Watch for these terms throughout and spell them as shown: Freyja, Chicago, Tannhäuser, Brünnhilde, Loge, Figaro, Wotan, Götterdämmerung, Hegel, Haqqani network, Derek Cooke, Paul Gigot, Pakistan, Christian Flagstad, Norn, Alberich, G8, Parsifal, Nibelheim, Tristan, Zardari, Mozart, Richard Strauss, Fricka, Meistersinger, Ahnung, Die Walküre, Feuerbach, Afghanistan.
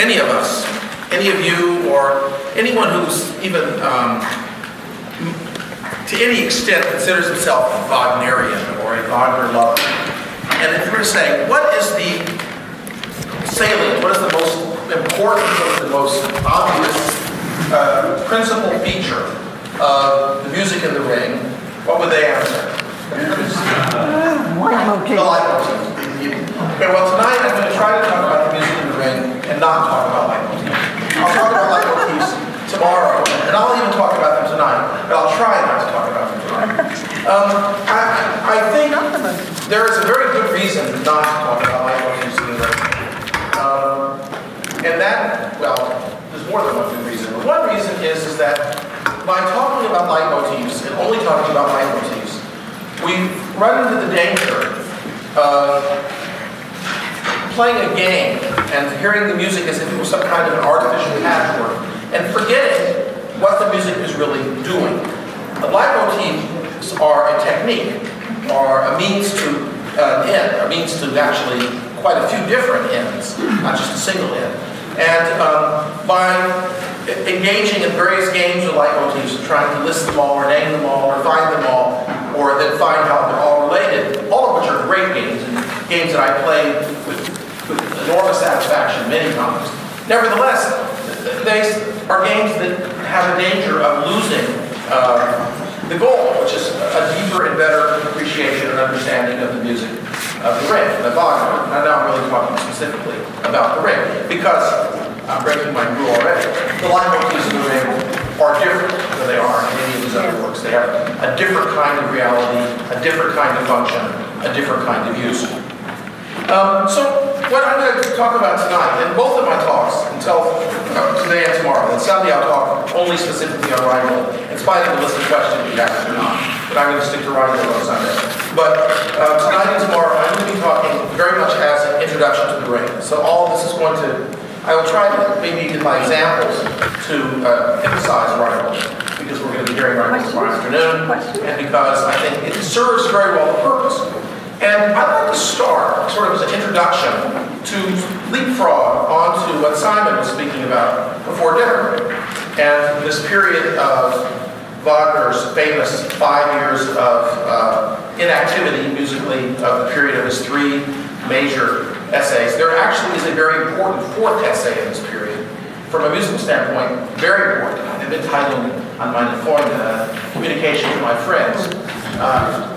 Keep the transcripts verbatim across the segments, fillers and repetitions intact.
any of us, any of you, or anyone who's even, um, to any extent, considers himself a Wagnerian or a Wagner lover. And if we're saying, what is the salient, what is the most important, what is the most obvious uh, principal feature of the music in the ring, what would they answer? Uh, what the leitmotifs. Okay, well, tonight I'm going to try to talk about the music in the ring and not talk about leitmotifs. I'll talk about leitmotifs tomorrow, and I'll even talk about them tonight, but I'll try not to talk about them tonight. Um, I, I think there is a very good reason not to talk about leitmotifs in the ring. Um, and that, well, there's more than one good reason. But one reason is, is that by talking about leitmotifs and only talking about leitmotifs, we run into the danger of playing a game and hearing the music as if it was some kind of an artificial patchwork and forgetting what the music is really doing. The leitmotifs are a technique, or a means to an end, a means to actually quite a few different ends, not just a single end. And um, by engaging in various games with leitmotifs and trying to list them all or name them all or find them all, or then find out they're all related, all of which are great games, and games that I play with, with enormous satisfaction many times. Nevertheless, they are games that have a danger of losing uh, the goal, which is a deeper and better appreciation and understanding of the music of the ring, the Wagner. And now I'm really talking specifically about the ring, because I'm breaking my rule already. The leitmotifs of the ring are different than they are in any of these other works. They have a different kind of reality, a different kind of function, a different kind of use. Um, so what I'm going to talk about tonight, in both of my talks, until uh, today and tomorrow, and Sunday I'll talk only specifically on Rheingold, in spite of the list of questions you guys do not, but I'm going to stick to Rheingold on Sunday. But uh, tonight and tomorrow I'm going to be talking very much as an introduction to the ring. So all this is going to, I will try to maybe give my examples to uh, emphasize Rheingold, because we're going to be hearing Rheingold tomorrow afternoon, and because I think it serves very well the purpose. And I'd like to start sort of as an introduction to leapfrog onto what Simon was speaking about before dinner, and this period of Wagner's famous five years of uh, inactivity musically, of the period of his three major essays. There actually is a very important fourth essay in this period, from a musical standpoint, very important. I've been titled on my Freunde, Communication with My Friends. Uh,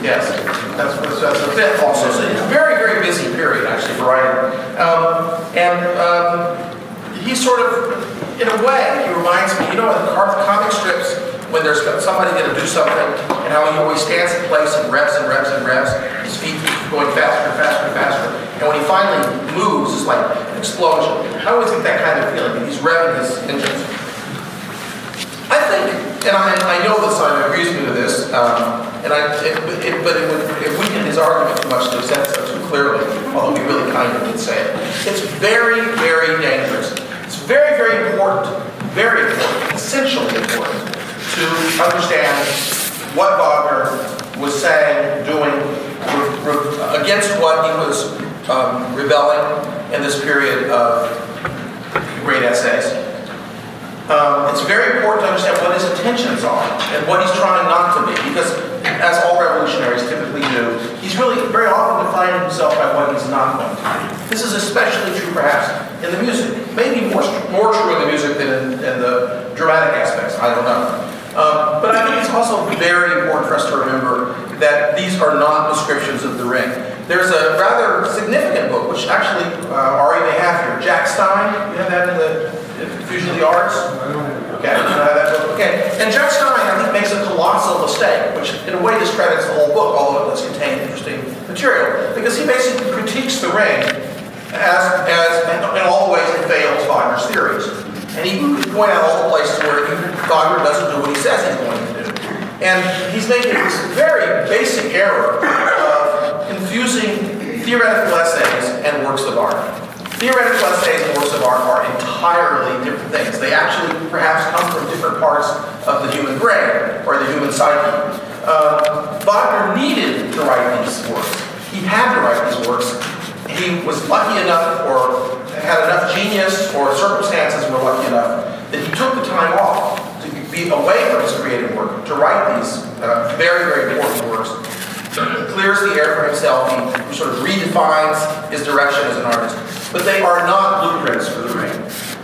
Yes, that's, that's a bit also. So it's a very, very busy period, actually, for writing. Um, and um, he sort of, in a way, he reminds me, you know, in comic strips, when there's somebody going to do something, and how he always stands in place and reps and reps and reps, his feet keep going faster and faster and faster. And when he finally moves, it's like an explosion. I always get that kind of feeling. He's revving his engines. I think. And I, I know that Simon agrees with me with this, um, and I, it, it, but it would it weaken his argument too much to accept it too clearly, although he really kind of did say it. It's very, very dangerous. It's very, very important, very important, essentially important, to understand what Wagner was saying, doing, re, re, against what he was um, rebelling in this period of great essays. Um, it's very important to understand what his intentions are and what he's trying not to be, because as all revolutionaries typically do, he's really very often defining himself by what he's not going to do. This is especially true perhaps in the music, maybe more, more true in the music than in, in the dramatic aspects, I don't know. Um, but I think it's also very important for us to remember that these are not descriptions of the ring. There's a rather significant book, which actually uh, Ari may have here, Jack Stein, you have that in the Fusion of the Arts? Okay. okay. And Jack Stein, I think, makes a colossal mistake, which in a way discredits the whole book, although it does contain interesting material, because he basically critiques the ring as, as in all the ways it fails Wagner's theories. And he can point out all the places where Wagner doesn't do what he says he's going to do. And he's making this very basic error of confusing theoretical essays and works of art. Theoretical essays and works of art are entirely different things. They actually perhaps come from different parts of the human brain or the human psyche. Uh, Wagner needed to write these works. He had to write these works. He was lucky enough or had enough were circumstances were lucky enough that he took the time off to be away from his creative work, to write these uh, very, very important works. He clears the air for himself, he sort of redefines his direction as an artist. But they are not blueprints for the Ring.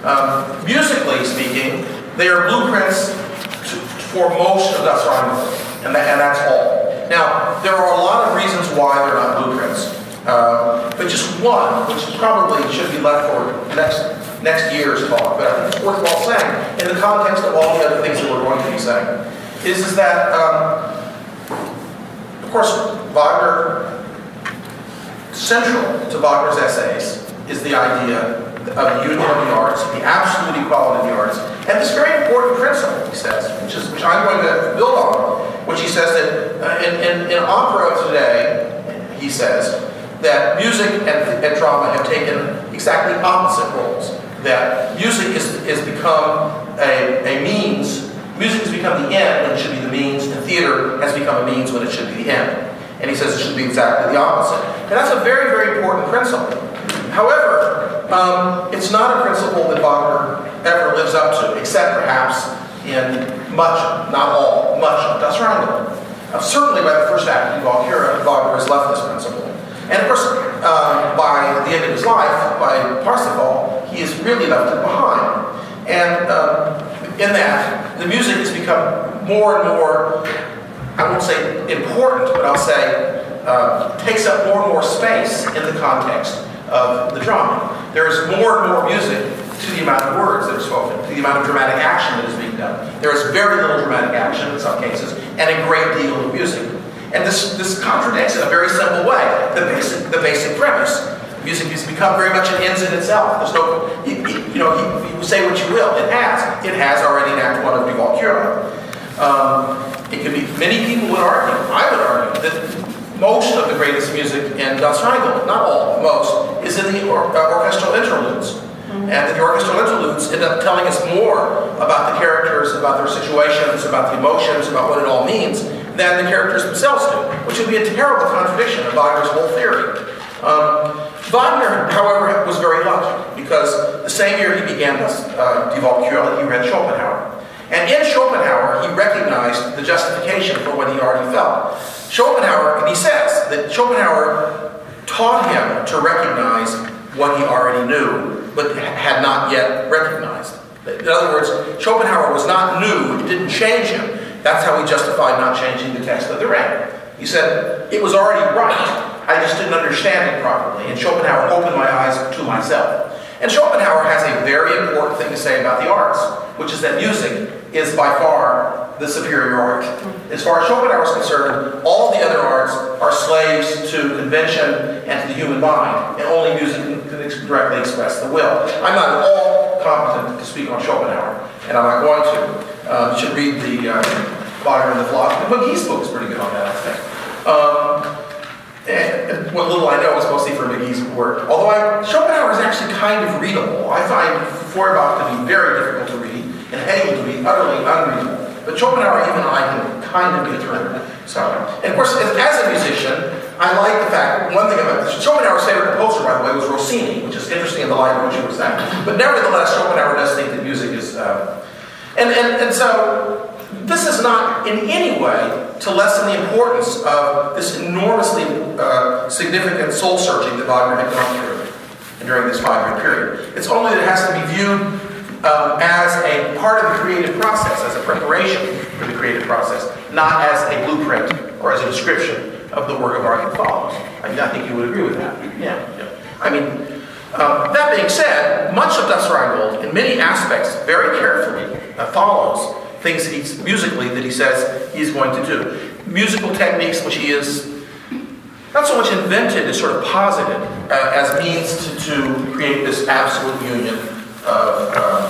Um, musically speaking, they are blueprints to, for most of Das Rheingold, and, that, and that's all. Now, there are a lot of reasons why they're not blueprints. Uh, but just one, which probably should be left for next next year's talk, but I think it's worthwhile saying, in the context of all the other things that we're going to be saying, is, is that, um, of course, Wagner, central to Wagner's essays is the idea of unity of the arts, the absolute equality of the arts, and this very important principle, he says, which, is, which I'm going to build on, which he says that uh, in, in, in opera of today, he says, that music and, and drama have taken exactly opposite roles. That music is, is become a, a means, music has become the end when it should be the means, and theater has become a means when it should be the end. And he says it should be exactly the opposite. And that's a very, very important principle. However, um, it's not a principle that Wagner ever lives up to, except perhaps in much, not all, much of Das Rheingold. Uh, certainly by the first act of Die Walküre, Wagner has left this principle. And of course, uh, by the end of his life, by Parsifal, he has really left it behind. And uh, in that, the music has become more and more, I won't say important, but I'll say uh, takes up more and more space in the context of the drama. There is more and more music to the amount of words that are spoken, to the amount of dramatic action that is being done. There is very little dramatic action in some cases, and a great deal of music. And this, this contradicts in a very simple way the basic, the basic premise. Music has become very much an ends in itself. There's no, you, you know, you, you say what you will. It has. It has already in Act One of Die Walküre. Um, it could be, many people would argue, I would argue, that most of the greatest music in Das Rheingold, not all, most, is in the or, uh, orchestral interludes. Mm-hmm. And the orchestral interludes end up telling us more about the characters, about their situations, about the emotions, about what it all means, than the characters themselves do, which would be a terrible contradiction of Wagner's whole theory. Um, Wagner, however, was very lucky, because the same year he began this, uh, Die Walküre, he read Schopenhauer. And in Schopenhauer, he recognized the justification for what he already felt. Schopenhauer, and he says that Schopenhauer taught him to recognize what he already knew, but had not yet recognized. In other words, Schopenhauer was not new, it didn't change him. That's how he justified not changing the text of the Ring. He said, it was already right, I just didn't understand it properly, and Schopenhauer opened my eyes to myself. And Schopenhauer has a very important thing to say about the arts, which is that music is by far the superior art. As far as Schopenhauer is concerned, all the other arts are slaves to convention and to the human mind, and only music can directly express the will. I'm not at all competent to speak on Schopenhauer, and I'm not going to. Uh, should read the uh, Wagner and the Philosophy. But McGee's book is pretty good on that, I think. Um, and, and what little I know is mostly from McGee's work. Although I, Schopenhauer is actually kind of readable. I find Feuerbach to be very difficult to read, and Hegel to be utterly unreadable. But Schopenhauer, even I can kind of get through. So, and of course, as, as a musician, I like the fact, one thing about this, Schopenhauer's favorite composer, by the way, was Rossini, which is interesting in the light of what you were saying. But nevertheless, Schopenhauer does think that music is... Uh, And, and, and so, this is not in any way to lessen the importance of this enormously uh, significant soul-searching that Wagner had gone through during this five-year period. It's only that it has to be viewed um, as a part of the creative process, as a preparation for the creative process, not as a blueprint or as a description of the work of art that follows. I mean, I think you would agree with that. Yeah. yeah. I mean, um, that being said, much of Das Rheingold, in many aspects, very carefully, Uh, follows things that he's, musically that he says he's going to do. Musical techniques which he is not so much invented as sort of posited uh, as means to, to create this absolute union of uh,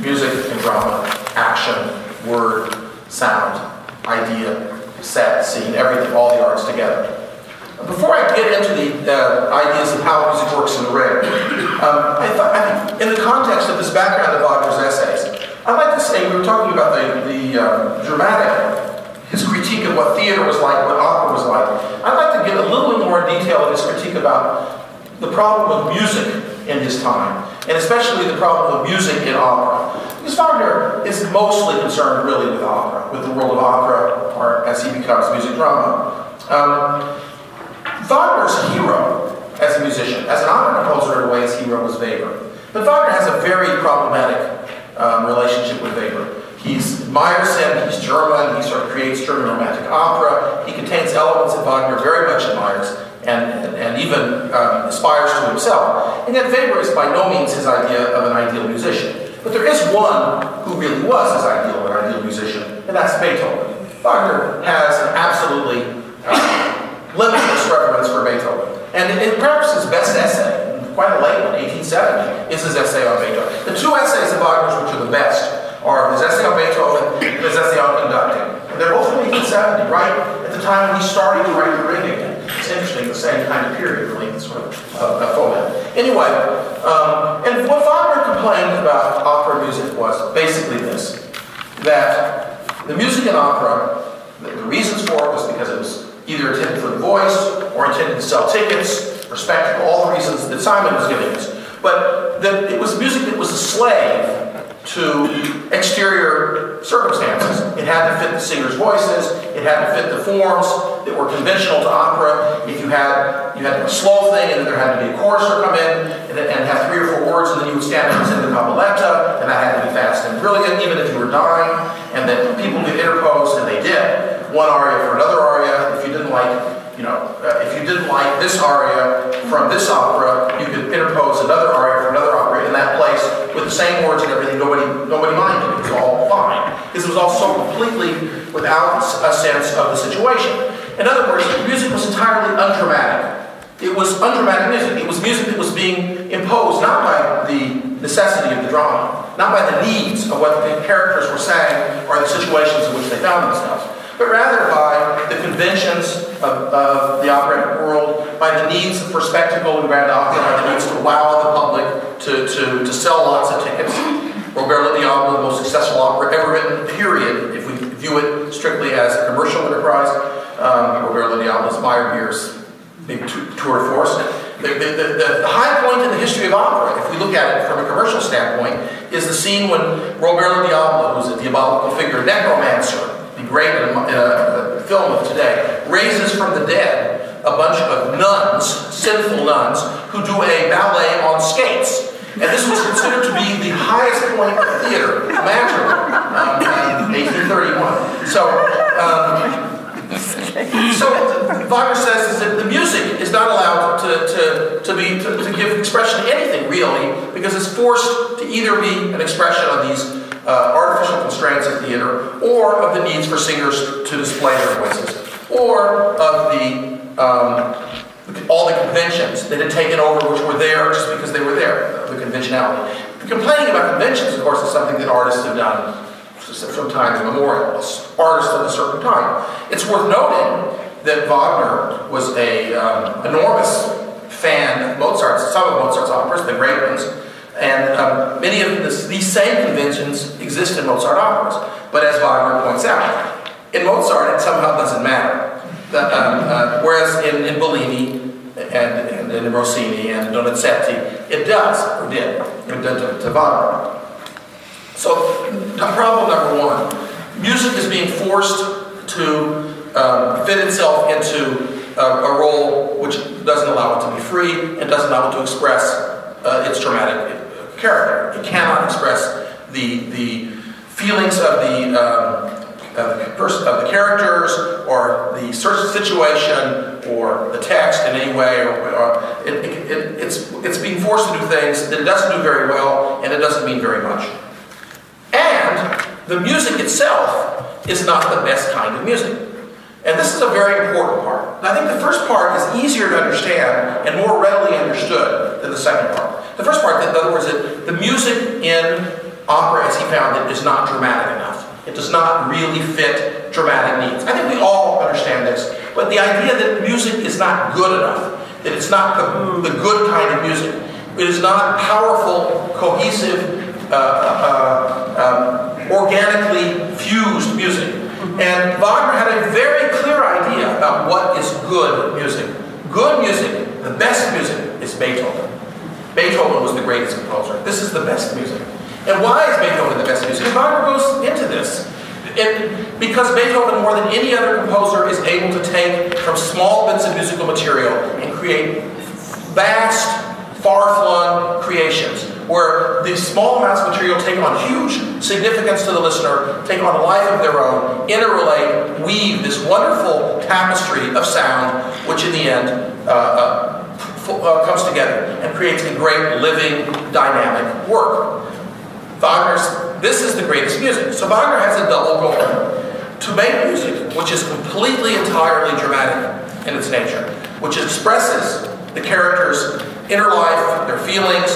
music and drama, action, word, sound, idea, set, scene, everything, all the arts together. Before I get into the uh, ideas of how music works in the Ring, um, I thought, I think in the context of this background of Wagner's essays, I'd like to say, we were talking about the, the uh, dramatic, his critique of what theater was like, what opera was like. I'd like to give a little bit more detail of his critique about the problem of music in his time, and especially the problem of music in opera. Because Wagner is mostly concerned really with opera, with the world of opera, or as he becomes music drama. Um, Wagner's hero as a musician, as an opera composer in a way, his hero was Weber. But Wagner has a very problematic um, relationship with Weber. He admires him, he's German, he sort of creates German romantic opera. He contains elements that Wagner very much admires and, and, and even um, aspires to himself. And yet Weber is by no means his idea of an ideal musician. But there is one who really was his ideal or ideal musician, and that's Beethoven. Wagner has an absolutely uh, limitless reference for Beethoven. And in perhaps his best essay, quite a late one, eighteen seventy, is his essay on Beethoven. The two essays of Wagner's which are the best are his essay on Beethoven and his essay on conducting. And they're both from eighteen seventy, right at the time when he started to write The Ring again. It's interesting, the same kind of period, really, sort of uh, a format. Anyway, um, and what Wagner complained about opera music was basically this, that the music in opera, the, the reasons for it was because it was either intended for the voice or intended to sell tickets, or spectacle, all the reasons that Simon was giving us. But that it was music that was a slave to exterior circumstances. It had to fit the singers' voices, it had to fit the forms that were conventional to opera. If you had you had a slow thing, and then there had to be a chorister come in, and, and have three or four words, and then you would stand up and sing the cabaletta, and that had to be fast and brilliant, even if you were dying, and then people could interpose, and they did. One aria for another aria. If you didn't like, you know, uh, if you didn't like this aria from this opera, you could interpose another aria from another opera in that place, with the same words and everything, nobody nobody minded. It was all fine. Because it was all so completely without a sense of the situation. In other words, the music was entirely undramatic. It was undramatic music. It was music that was being imposed not by the necessity of the drama, not by the needs of what the characters were saying or the situations in which they found themselves, but rather by the conventions of, of the operatic world, by the needs for spectacle and grand opera, by the needs to wow the public, to, to, to sell lots of tickets. Robert le Diable, the most successful opera ever written, period, if we view it strictly as a commercial enterprise. Um, Robert le Diable's Meyerbeer's big tour de force. The, the, the, the high point in the history of opera, if we look at it from a commercial standpoint, is the scene when Robert le Diable, who's a diabolical figure, necromancer, great in a, in a film of today, raises from the dead a bunch of nuns, sinful nuns, who do a ballet on skates. And this was considered to be the highest point of theater imaginable um, in eighteen thirty-one. So, um, so Wagner says is that the music is not allowed to, to, to, be, to, to give expression to anything, really, because it's forced to either be an expression of these Uh, artificial constraints of theater, or of the needs for singers to display their voices, or of the um, all the conventions that had taken over, which were there just because they were there, the conventionality. The complaining about conventions, of course, is something that artists have done from time immemorial, artists of a certain time. It's worth noting that Wagner was an um, enormous fan of Mozart's, some of Mozart's operas, the great ones. And um, many of this, these same conventions exist in Mozart operas. But as Wagner points out, in Mozart it somehow doesn't matter. That, um, uh, whereas in, in Bellini and, and in Rossini and Donizetti, it does, or did, it did to Wagner. So, problem number one, music is being forced to um, fit itself into a, a role which doesn't allow it to be free and doesn't allow it to express Uh, its dramatic character. It cannot express the the feelings of the um, of the, person, of the characters, or the situation, or the text in any way. Or, or it, it, it, it's it's being forced to do things that it doesn't do very well, and it doesn't mean very much. And the music itself is not the best kind of music. And this is a very important part. And I think the first part is easier to understand and more readily understood than the second part. The first part, in other words, that the music in opera, as he found it, is not dramatic enough. It does not really fit dramatic needs. I think we all understand this. But the idea that music is not good enough, that it's not the, the good kind of music, it is not powerful, cohesive, uh, uh, um, organically fused music. And Wagner had a very clear idea about what is good music. Good music, the best music, is Beethoven. Beethoven was the greatest composer. This is the best music. And why is Beethoven the best music? And Wagner goes into this. And because Beethoven, more than any other composer, is able to take from small bits of musical material and create vast, far-flung creations, where these small amounts of material take on huge significance to the listener, take on a life of their own, interrelate, weave this wonderful tapestry of sound, which in the end uh, uh, f uh, comes together and creates a great, living, dynamic work. Wagner's, this is the greatest music. So Wagner has a double goal: to make music which is completely, entirely dramatic in its nature, which expresses the characters' inner life, their feelings,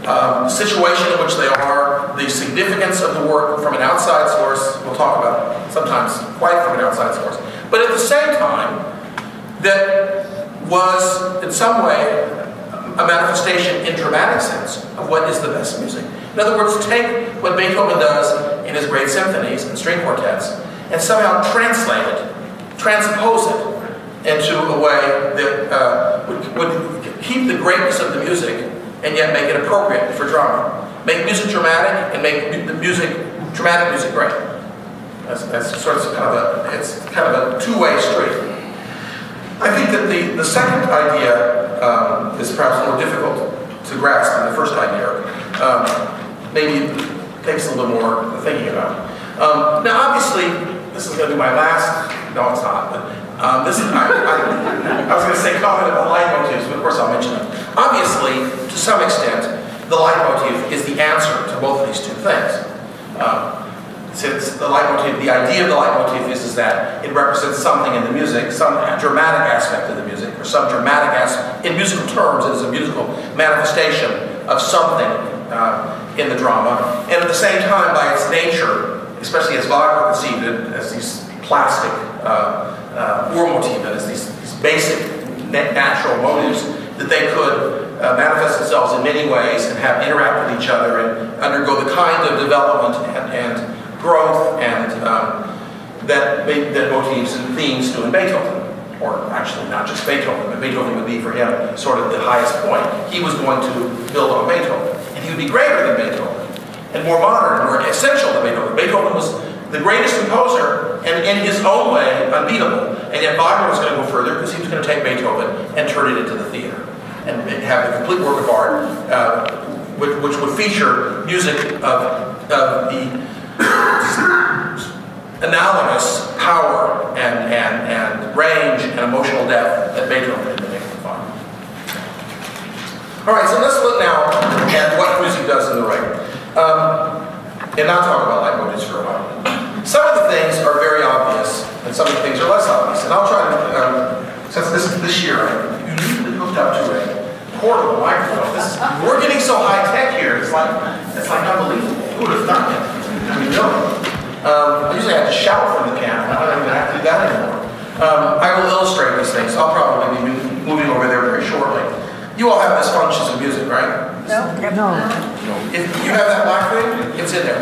Um, the situation in which they are, the significance of the work from an outside source. We'll talk about it, sometimes quite from an outside source. But at the same time, that was, in some way, a manifestation in dramatic sense of what is the best music. In other words, take what Beethoven does in his great symphonies and string quartets and somehow translate it, transpose it into a way that uh, would, would keep the greatness of the music and yet make it appropriate for drama. Make music dramatic and make the music, dramatic music great. That's, that's sort of kind of a, it's kind of a two-way street. I think that the, the second idea um, is perhaps more difficult to grasp than the first idea. Um, maybe it takes a little more thinking about. Um, now obviously, this is gonna be my last, no it's not, but um, this is, I, I, I was gonna say comment about leitmotifs, but of course I'll mention them. Obviously, to some extent, the leitmotif is the answer to both of these two things. Um, since the leitmotif, the idea of the leitmotif is, is that it represents something in the music, some dramatic aspect of the music, or some dramatic aspect, in musical terms, it is a musical manifestation of something uh, in the drama. And at the same time, by its nature, especially as Wagner conceived it, as these plastic uh, uh, Urmotive, as these, these basic natural motives, that they could uh, manifest themselves in many ways and have interact with each other and undergo the kind of development and, and growth and um, that, that motifs and themes do in Beethoven. Or actually not just Beethoven, but Beethoven would be for him sort of the highest point. He was going to build on Beethoven. And he would be greater than Beethoven and more modern, more essential than Beethoven. Beethoven was the greatest composer, and in his own way, unbeatable. And yet Wagner was going to go further because he was going to take Beethoven and turn it into the theater and have a complete work of art, uh, which, which would feature music of, of the analogous power and, and, and range and emotional depth that Beethoven had been able to find. All right, so let's look now at what music does in the right. Um, and not talk about leitmotifs for a while. Some of the things are very obvious, and some of the things are less obvious. And I'll try to, um, since this this year, I uniquely hooked up to a portable microphone. This, we're getting so high tech here. It's like it's like unbelievable. Who would have thought it? I mean, no. Um, I usually have to shout from the piano. I don't even have to do that anymore. Um, I will illustrate these things. I'll probably be moving over there very shortly. You all have misfunctions of music, right? No. No. If you have that black thing, it's in there.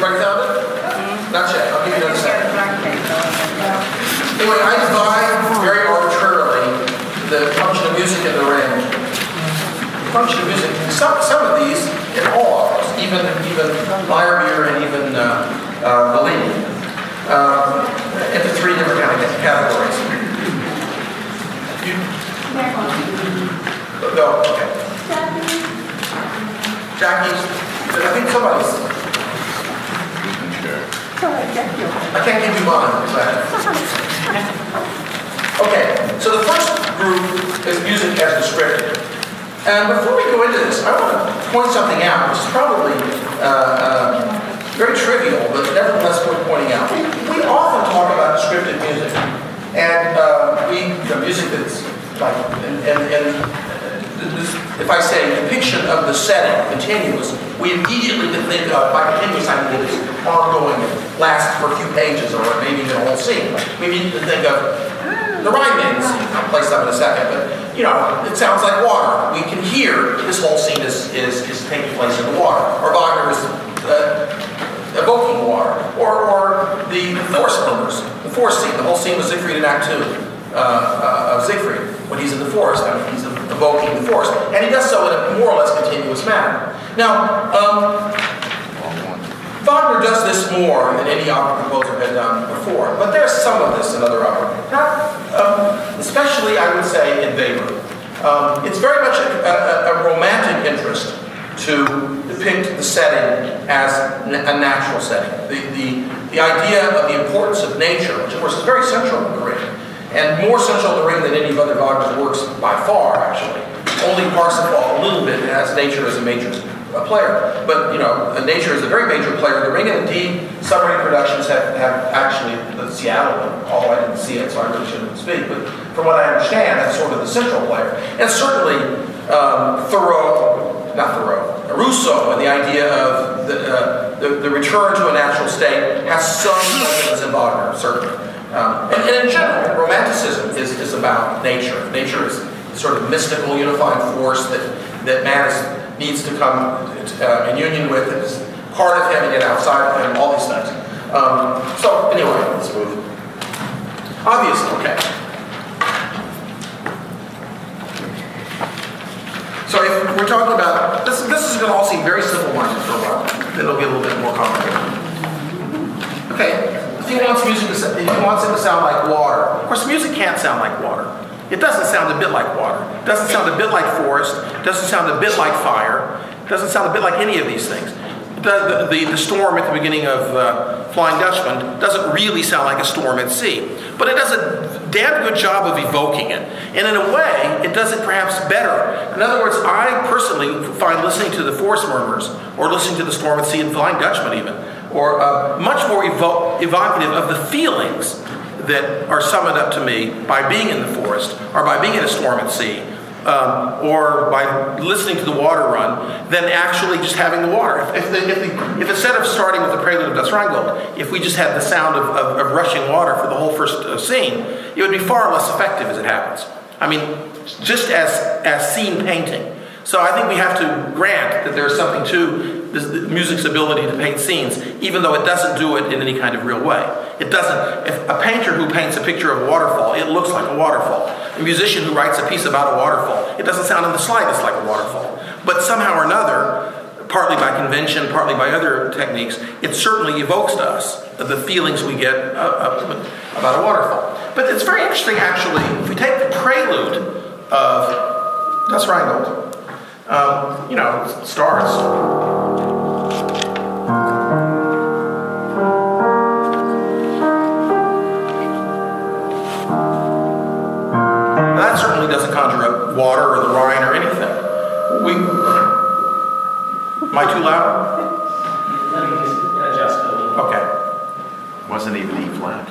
Right down it? Mm-hmm. Not yet. I'll give you another second. Anyway, I divide very arbitrarily the function of music in the range. Function of music. Some some of these, in all of us, even even Meyerbeer and even uh, uh, Bellini, um, into three different kind of categories. You, no. Okay. Jackie. I think somebody's. I can't give you mine. Okay, so the first group is music as descriptive. And before we go into this, I want to point something out, which is probably uh, uh, very trivial, but nevertheless worth pointing out. We, we often talk about descriptive music, and uh, we you know, music that's like, and, and, and if I say depiction of the setting continuous, we immediately can think of, by continuous, I mean it is ongoing, lasts for a few pages or maybe even a whole scene. We immediately think of the Rhinemaidens. I'll play some in a second, but you know, it sounds like water. We can hear this whole scene is, is, is taking place in the water. Or Wagner is uh, evoking water. Or, or the, the Thor numbers, the forest scene. The whole scene was Siegfried in Act two uh, uh, of Siegfried. When he's in the forest, I mean, he's evoking the forest. And he does so in a more or less continuous manner. Now, um, Wagner does this more than any opera composer had done before, but there's some of this in other opera. Not, um, especially, I would say, in Weber. Um, it's very much a, a, a romantic interest to depict the setting as a natural setting. The, the, the idea of the importance of nature, which of course is very central to the Ring, and more central to the Ring than any of other Wagner's works by far, actually. Only Parsifal a little bit has nature as a major a player, but you know, nature is a very major player in the Ring, and indeed, submarine productions have, have actually, the Seattle one, although I didn't see it, so I really shouldn't speak, but from what I understand, that's sort of the central player. And certainly, um, Thoreau, not Thoreau, Rousseau, and the idea of the, uh, the, the return to a natural state has some elements in Wagner, certainly. Um, and, and in general, romanticism is, is about nature. Nature is sort of mystical, unifying force that, that matters. Needs to come uh, in union with, it is part of him and yet outside of him, all these things. Um, so, anyway, let's move. Obviously, okay. So, if we're talking about this, this is going to all seem very simple minded for a while, then it'll get a little bit more complicated. Okay, if he wants music to, if he wants it to sound like water, of course, music can't sound like water. It doesn't sound a bit like water. It doesn't sound a bit like forest. It doesn't sound a bit like fire. It doesn't sound a bit like any of these things. The, the, the storm at the beginning of uh, Flying Dutchman doesn't really sound like a storm at sea. But it does a damn good job of evoking it. And in a way, it does it perhaps better. In other words, I personally find listening to the forest murmurs, or listening to the storm at sea in Flying Dutchman even, or uh, much more evo evocative of the feelings that are summoned up to me by being in the forest, or by being in a storm at sea, um, or by listening to the water run, than actually just having the water. If, if, the, if, the, if instead of starting with the prelude of Das Rheingold, if we just had the sound of, of, of rushing water for the whole first uh, scene, it would be far less effective as it happens. I mean, just as, as scene painting. So I think we have to grant that there's something to this, music's ability to paint scenes, even though it doesn't do it in any kind of real way. It doesn't. If a painter who paints a picture of a waterfall, it looks like a waterfall. A musician who writes a piece about a waterfall, it doesn't sound in the slightest like a waterfall. But somehow or another, partly by convention, partly by other techniques, it certainly evokes to us the feelings we get about a waterfall. But it's very interesting, actually, if we take the prelude of Das Rheingold, Um, you know, stars. Now that certainly doesn't conjure up water or the Rhine or anything. We, am I too loud? Let me just adjust a little. Okay. Wasn't even E flat.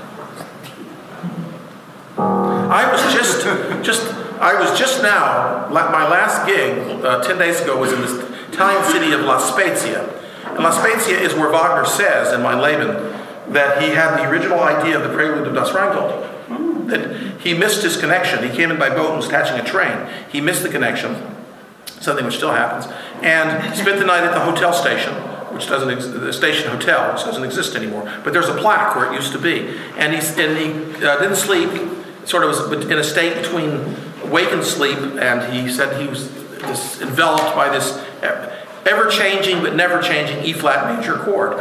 I was just, just. I was just now, my last gig uh, ten days ago was in this Italian city of La Spezia. And La Spezia is where Wagner says in Mein Leben that he had the original idea of the prelude of Das Rheingold. That he missed his connection. He came in by boat and was catching a train. He missed the connection, something which still happens, and spent the night at the hotel station, which doesn't ex the station hotel, which doesn't exist anymore. But there's a plaque where it used to be. And he, and he uh, didn't sleep, sort of was in a state between wake and sleep, and he said he was this, enveloped by this ever-changing but never-changing E-flat major chord.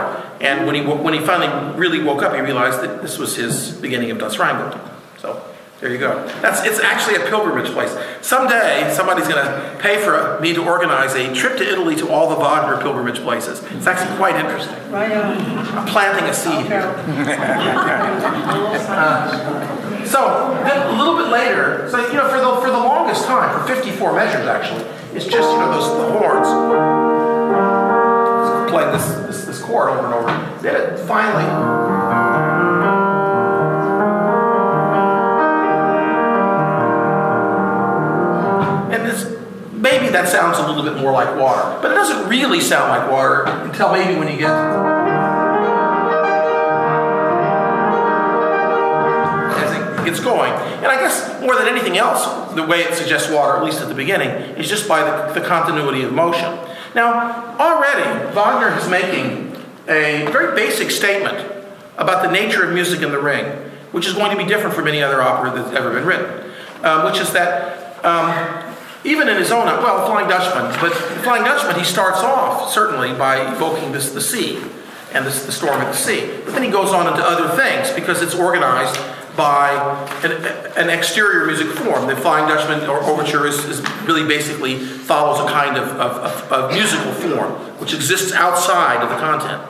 And when he when he finally really woke up, he realized that this was his beginning of Das Rheingold. So there you go. That's it's actually a pilgrimage place. Someday somebody's going to pay for me to organize a trip to Italy to all the Wagner pilgrimage places. It's actually quite interesting. Right on. I'm planting a seed here. uh, So then a little bit later, so you know, for the for the longest time, for fifty-four measures actually, it's just you know those the horns so playing this, this this chord over and over. Then it finally, and this maybe that sounds a little bit more like water, but it doesn't really sound like water until maybe when you get. It's going. And I guess more than anything else, the way it suggests water, at least at the beginning, is just by the, the continuity of motion. Now, already, Wagner is making a very basic statement about the nature of music in the Ring, which is going to be different from any other opera that's ever been written, uh, which is that um, even in his own, well, Flying Dutchman, but Flying Dutchman, he starts off, certainly, by evoking this, the sea and this, the storm at the sea. But then he goes on into other things because it's organized by an, an exterior music form. The Flying Dutchman or overture is, is really basically follows a kind of, of, of, of musical form which exists outside of the content.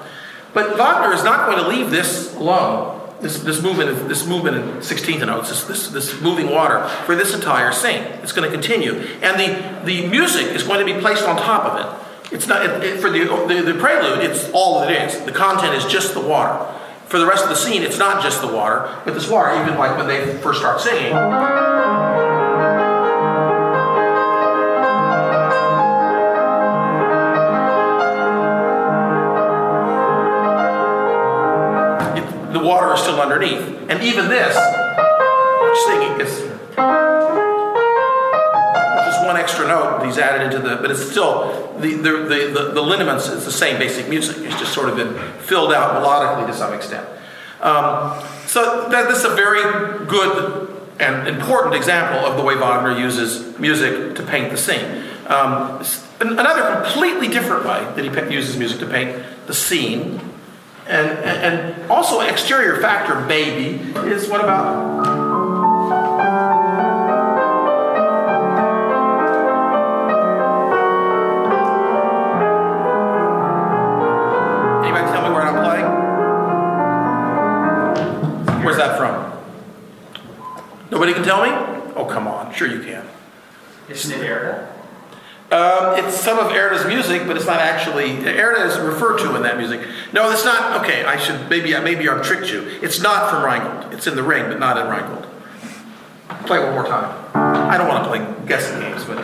But Wagner is not going to leave this alone. This, this movement, this movement in sixteenth notes, this, this, this moving water for this entire scene. It's going to continue, and the the music is going to be placed on top of it. It's not it, it, for the, the the prelude. It's all it is. The content is just the water. For the rest of the scene, it's not just the water, but this water. Even like when they first start singing, it, the water is still underneath, and even this singing is. One extra note he's added into the, but it's still the the the, the lineaments. It's the same basic music. It's just sort of been filled out melodically to some extent. Um, so that this is a very good and important example of the way Wagner uses music to paint the scene. Um, another completely different way that he uses music to paint the scene, and and, and also exterior factor maybe is what about. Nobody can tell me? Oh, come on. Sure you can. Isn't it Erda? Um, it's some of Erda's music, but it's not actually... Erda is referred to in that music. No, it's not... Okay, I should... Maybe, maybe I've tricked you. It's not from Rheingold. It's in the Ring, but not in Rheingold. Play it one more time. I don't want to play guessing games, but...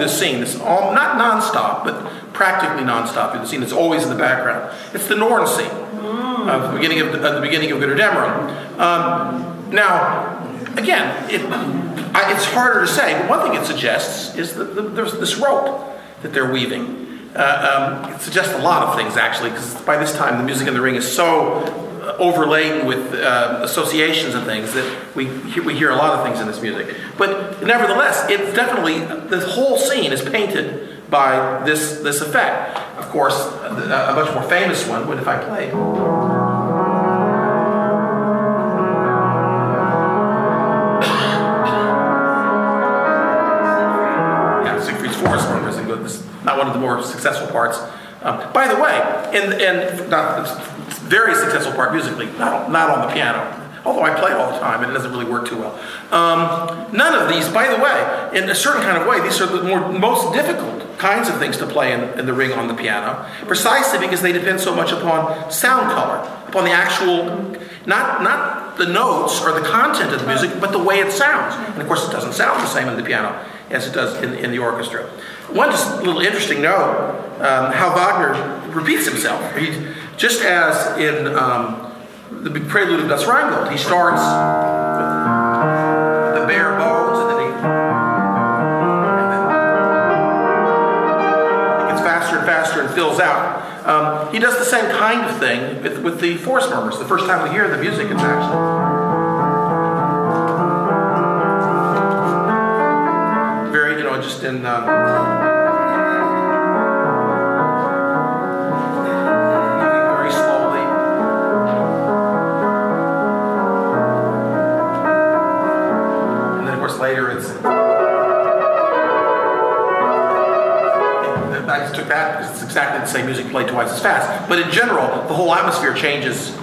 This scene, this all not non-stop, but practically non-stop. The scene that's always in the background. It's the Norn scene mm. of the beginning of the beginning of Götterdämmerung. Um, now, again, it, I, it's harder to say. But one thing it suggests is that the, there's this rope that they're weaving. Uh, um, it suggests a lot of things actually, because by this time the music in the Ring is so overladen with uh, associations and things that we we hear a lot of things in this music. But nevertheless, it's definitely the whole scene is painted by this this effect. Of course, a, a much more famous one. What if I play? Yeah, Siegfried's Forest Runner is good. This is not one of the more successful parts. Um, by the way, and and not. Very successful part musically, not, not on the piano, although I play it all the time and it doesn't really work too well. Um, none of these, by the way, in a certain kind of way, these are the more, most difficult kinds of things to play in, in the Ring on the piano, precisely because they depend so much upon sound color, upon the actual, not, not the notes or the content of the music, but the way it sounds. And of course, it doesn't sound the same in the piano as it does in, in the orchestra. One just little interesting note, um, how Wagner repeats himself. He, Just as in um, the big prelude of Das Rheingold, he starts with the bare bones, and then he and then it gets faster and faster and fills out. Um, he does the same kind of thing with, with the forest murmurs. The first time we hear the music, it's actually very, you know, just in. Um, Exactly the same music played twice as fast, but in general, the whole atmosphere changes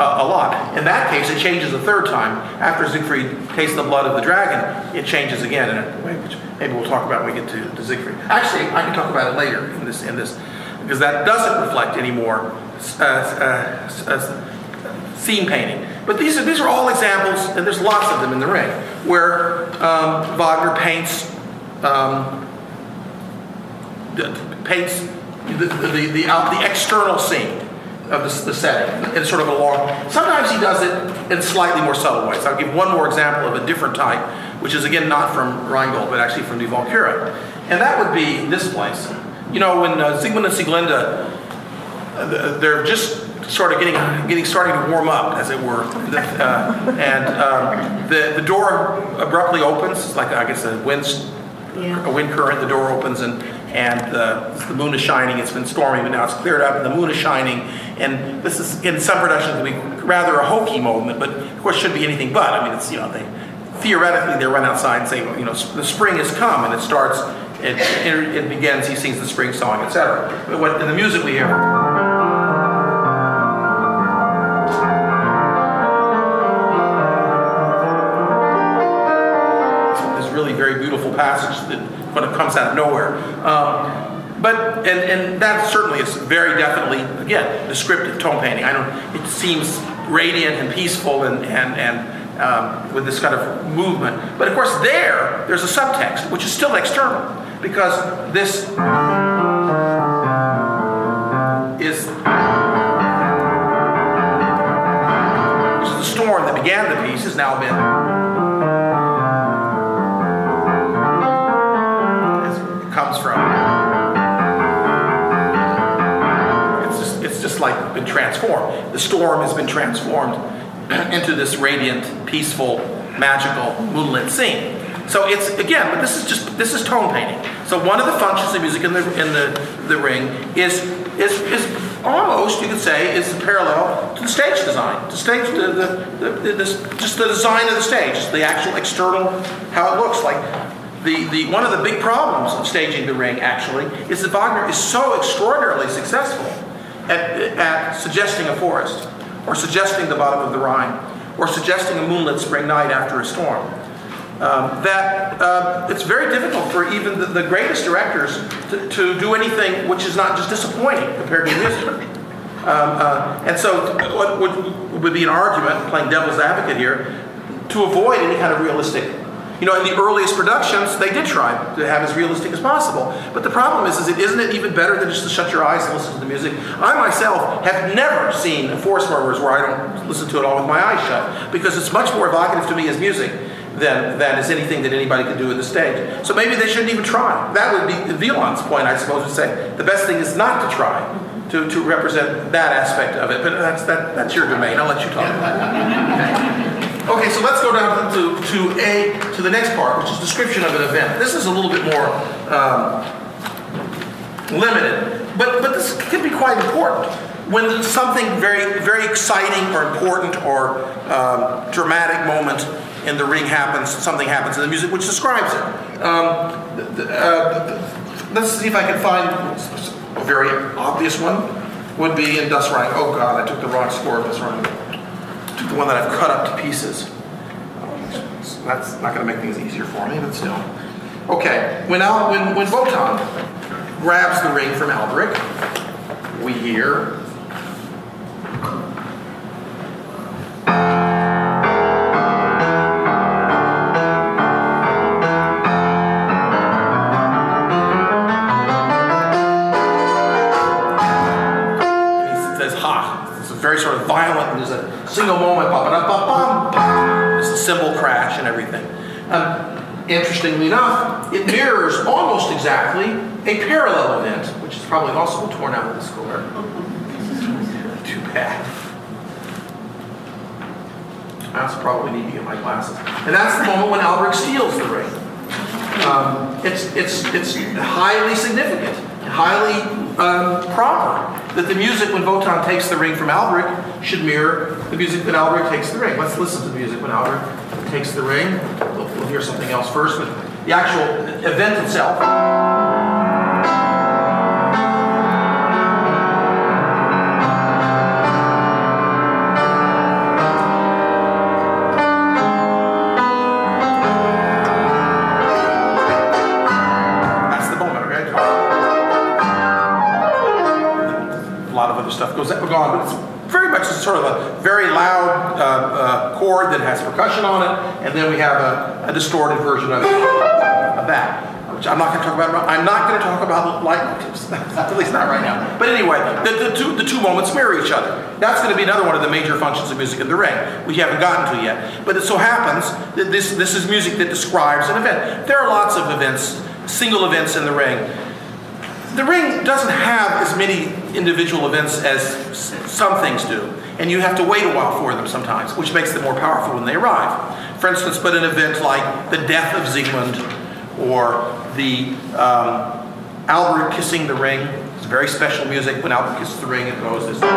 uh, a lot. In that case, it changes a third time. After Siegfried tastes the blood of the dragon, it changes again in a way which maybe we'll talk about when we get to, to Siegfried. Actually, I can talk about it later in this in this because that doesn't reflect any more uh, uh, uh, scene painting. But these are, these are all examples, and there's lots of them in the Ring, where um, Wagner paints um, paints the, the, the, uh, the external scene of the, the setting in sort of a long. Sometimes he does it in slightly more subtle ways. I'll give one more example of a different type, which is again not from Rheingold, but actually from Die Walküre, and that would be this place. You know, when uh, Siegmund and Sieglinde, uh, they're just sort of getting getting starting to warm up, as it were, uh, and um, the the door abruptly opens. It's like I guess a wind yeah. a wind current. The door opens and. and uh, the moon is shining. It's been stormy, but now it's cleared up, and the moon is shining. And this is, in some productions, it can be rather a hokey moment, but of course, should be anything but. I mean, it's, you know, they, theoretically, they run outside and say, you know, the spring has come, and it starts, it, it, it begins, he sings the spring song, et cetera. But what, in the music we hear, really very beautiful passage that kind of comes out of nowhere. Um, but, and, and that certainly is very definitely, again, descriptive tone painting. I don't, it seems radiant and peaceful and, and, and um, with this kind of movement. But of course there, there's a subtext, which is still external, because this is, this is the storm that began the piece, has now been like been transformed. The storm has been transformed into this radiant, peaceful, magical, moonlit scene. So it's, again, but this is just, this is tone painting. So one of the functions of music in the in the, the Ring is, is is almost, you could say, is parallel to the stage design. The stage, the, the, the, the just the design of the stage, the actual external, how it looks like. The, the, one of the big problems of staging the Ring, actually, is that Wagner is so extraordinarily successful At, at suggesting a forest, or suggesting the bottom of the Rhine, or suggesting a moonlit spring night after a storm, um, that uh, it's very difficult for even the, the greatest directors to, to do anything which is not just disappointing compared to music. Um, uh, and so what would, would be an argument, playing devil's advocate here, to avoid any kind of realistic. You know, in the earliest productions, they did try to have as realistic as possible. But the problem is, is it isn't it even better than just to shut your eyes and listen to the music? I myself have never seen Forest Murmurs where I don't listen to it all with my eyes shut, because it's much more evocative to me as music than, than is anything that anybody could do at the stage. So maybe they shouldn't even try. That would be Villon's point, I suppose, to say the best thing is not to try to, to represent that aspect of it. But that's, that, that's your domain. I'll let you talk about it. Okay, so let's go down to, to a to the next part, which is description of an event. This is a little bit more um, limited, but but this can be quite important. When something very very exciting or important or um, dramatic moment in the Ring happens, something happens in the music which describes it. Um, th th uh, let's see if I can find a very obvious one. Would be in Das Rheingold. Oh God, I took the wrong score of Das Rheingold. The one that I've cut up to pieces. So that's not going to make things easier for me, but still. Okay, when Al, when when Wotan grabs the ring from Alberich, we hear. And he says, "Ha!" It's a very sort of violent. There's a single moment, it's the cymbal crash and everything. Um, interestingly enough, it mirrors almost exactly a parallel event, which is probably also torn out with the score. Too bad. I also probably need to get my glasses. And that's the moment when Alberich steals the ring. Um, it's, it's, it's highly significant, highly um, proper that the music when Wotan takes the ring from Alberich should mirror the music when Alberich takes the ring. Let's listen to the music when Alberich takes the ring. We'll, we'll hear something else first, but the actual event itself. That's the moment, okay? goes up and gone, but it's very much sort of a very loud uh, uh, chord that has percussion on it, and then we have a, a distorted version of, it, of that. I'm not going to talk about. I'm not going to talk about leitmotifs, at least not right now. But anyway, the, the two the two moments marry each other. That's going to be another one of the major functions of music in the Ring, which we haven't gotten to yet. But it so happens that this this is music that describes an event. There are lots of events, single events in the Ring. The Ring doesn't have as many individual events as some things do, and you have to wait a while for them sometimes, which makes them more powerful when they arrive. For instance, but an event like the death of Siegmund, or the um, Alberich kissing the ring. It's very special music. When Alberich kisses the ring, it goes this. Tam-tam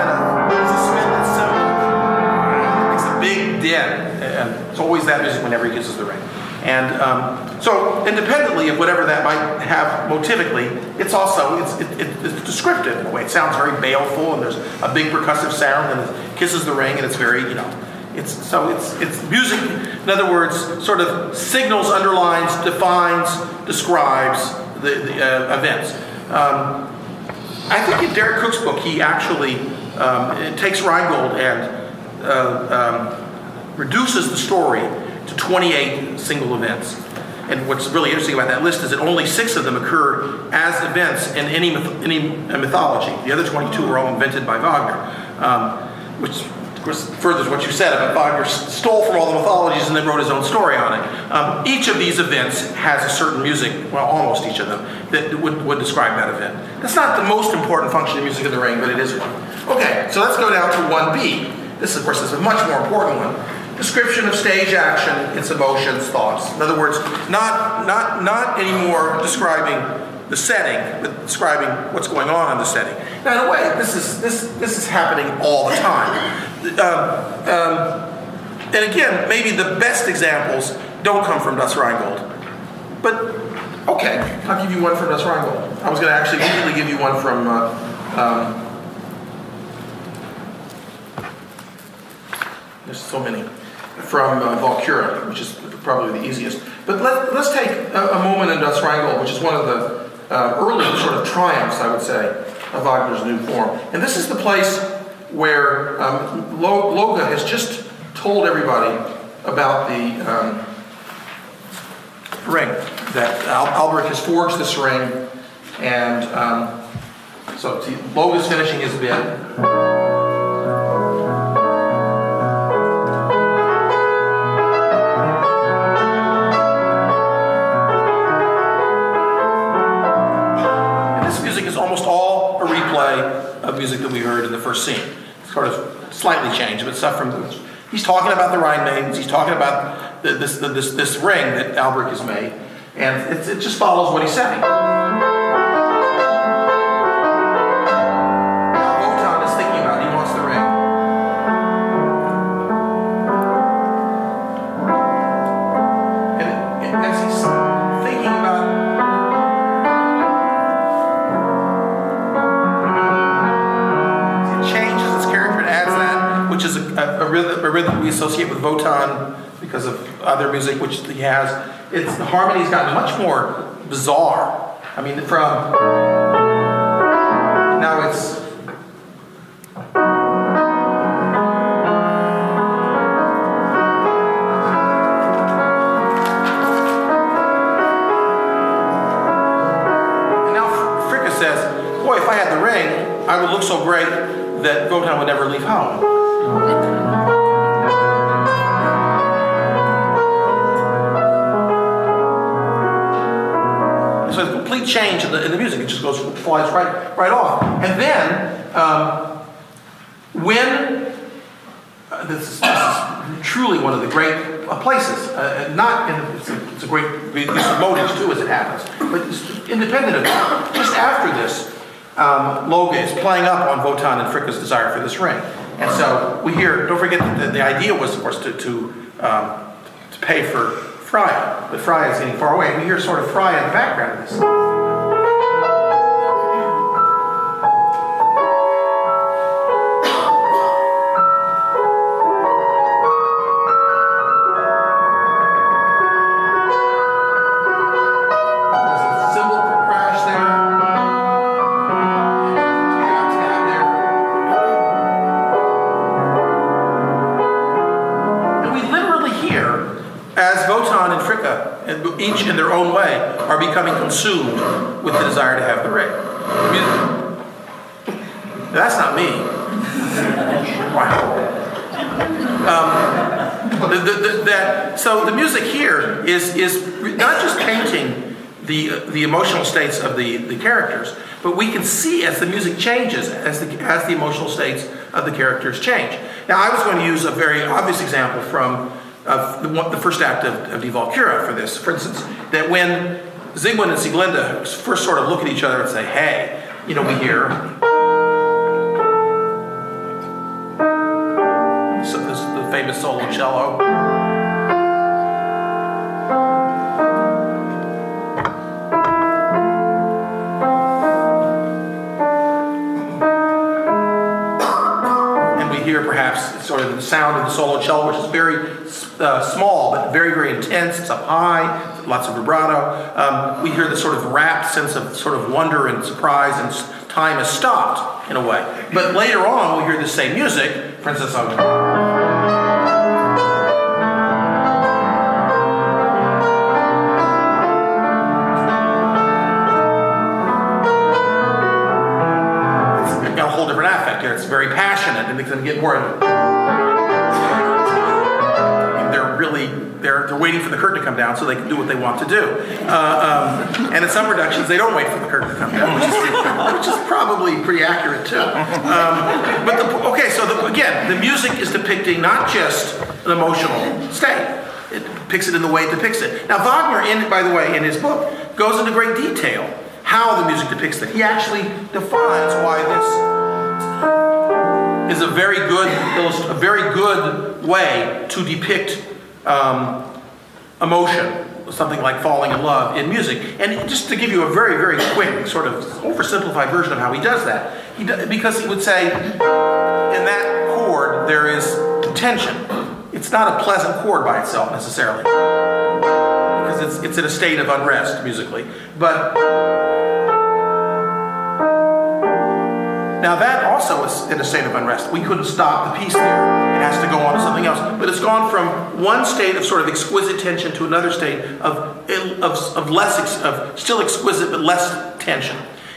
and a suspended cymbal. It makes a big din. And it's always that music whenever he kisses the ring. And um, so, independently of whatever that might have motivically, it's also it's, it, it, it's descriptive in a way. It sounds very baleful, and there's a big percussive sound, and it kisses the ring, and it's very, you know, it's so it's it's music. In other words, sort of signals, underlines, defines, describes the, the uh, events. Um, I think in Derek Cooke's book, he actually um, it takes Rheingold and uh, um, reduces the story to twenty-eight single events. And what's really interesting about that list is that only six of them occur as events in any myth any mythology. The other twenty-two are all invented by Wagner, um, which of course furthers what you said about Wagner stole from all the mythologies and then wrote his own story on it. Um, each of these events has a certain music, well almost each of them, that would, would describe that event. That's not the most important function of music in the Ring, but it is one. Okay, so let's go down to one B. This of course is a much more important one. Description of stage action, its emotions, thoughts. In other words, not not not anymore describing the setting, but describing what's going on in the setting. Now, in a way, this is this this is happening all the time. Um, um, and again, maybe the best examples don't come from Das Rheingold, but okay, I'll give you one from Das Rheingold. I was going to actually immediately give you one from. Uh, um, there's so many. From uh, Valkyrie, which is probably the easiest. But let, let's take a, a moment in Das Rheingold, which is one of the uh, early sort of triumphs, I would say, of Wagner's new form. And this is the place where um, Loge has just told everybody about the um, ring, that Al Alberich has forged this ring, and um, so Loge is finishing his bid. Music that we heard in the first scene. It's sort of slightly changed, but stuff from the, he's talking about the Rhinemaidens, he's talking about the, this, the, this this ring that Alberich has made, and it, it just follows what he's saying. Now Wotan is thinking about it, he wants the ring. And, and as he's thinking about it, which is a, a, a, rhythm, a rhythm we associate with Wotan because of other music which he has. It's, the harmony's gotten much more bizarre. I mean, from now it's and now Fricka says, "Boy, if I had the ring, I would look so great that Wotan would never leave home." So it's a complete change in the, in the music. It just goes flies right right off. And then um, when uh, this, is, this is truly one of the great uh, places. Uh, not in the, it's, a, it's a great use of motives too, as it happens, but it's independent of that. Just after this, um, Loge is playing up on Wotan and Fricka's desire for this ring. And so we hear, don't forget that the, the idea was, of course, to, to, um, to pay for Freyja. But Freyja is getting far away. And we hear sort of Freyja in the background of this. that each in their own way are becoming consumed with the desire to have the right. Music. That's not me. Wow. Um, the, the, the, that, so the music here is, is not just painting the, the emotional states of the, the characters, but we can see as the music changes, as the, as the emotional states of the characters change. Now, I was going to use a very obvious example from of the, the first act of, of Die Walküre for this. For instance, that when Siegmund and Sieglinde first sort of look at each other and say, hey, you know, we hear so this, the famous solo cello. And we hear perhaps sort of the sound of the solo cello, which is very Uh, small, but very, very intense. It's up high, lots of vibrato. Um, we hear this sort of rapt sense of sort of wonder and surprise, and time is stopped in a way. But later on, we hear the same music. For instance, on it's got a whole different affect here. It's very passionate, and it can get more. Really, they're, they're waiting for the curtain to come down so they can do what they want to do. Uh, um, and in some productions, they don't wait for the curtain to come down, which is, which is probably pretty accurate too. Um, but the, okay, so the, again, the music is depicting not just an emotional state; it depicts it in the way it depicts it. Now, Wagner, in, by the way, in his book, goes into great detail how the music depicts it. He actually defines why this is a very good, a very good way to depict. Um, emotion, something like falling in love in music. And just to give you a very, very quick sort of oversimplified version of how he does that, he do, because he would say, in that chord there is tension. It's not a pleasant chord by itself necessarily, because it's, it's in a state of unrest musically. But now that also is in a state of unrest. We couldn't stop the piece there. It has to go on to something else. But it's gone from one state of sort of exquisite tension to another state of, of, of less, ex, of still exquisite but less tension.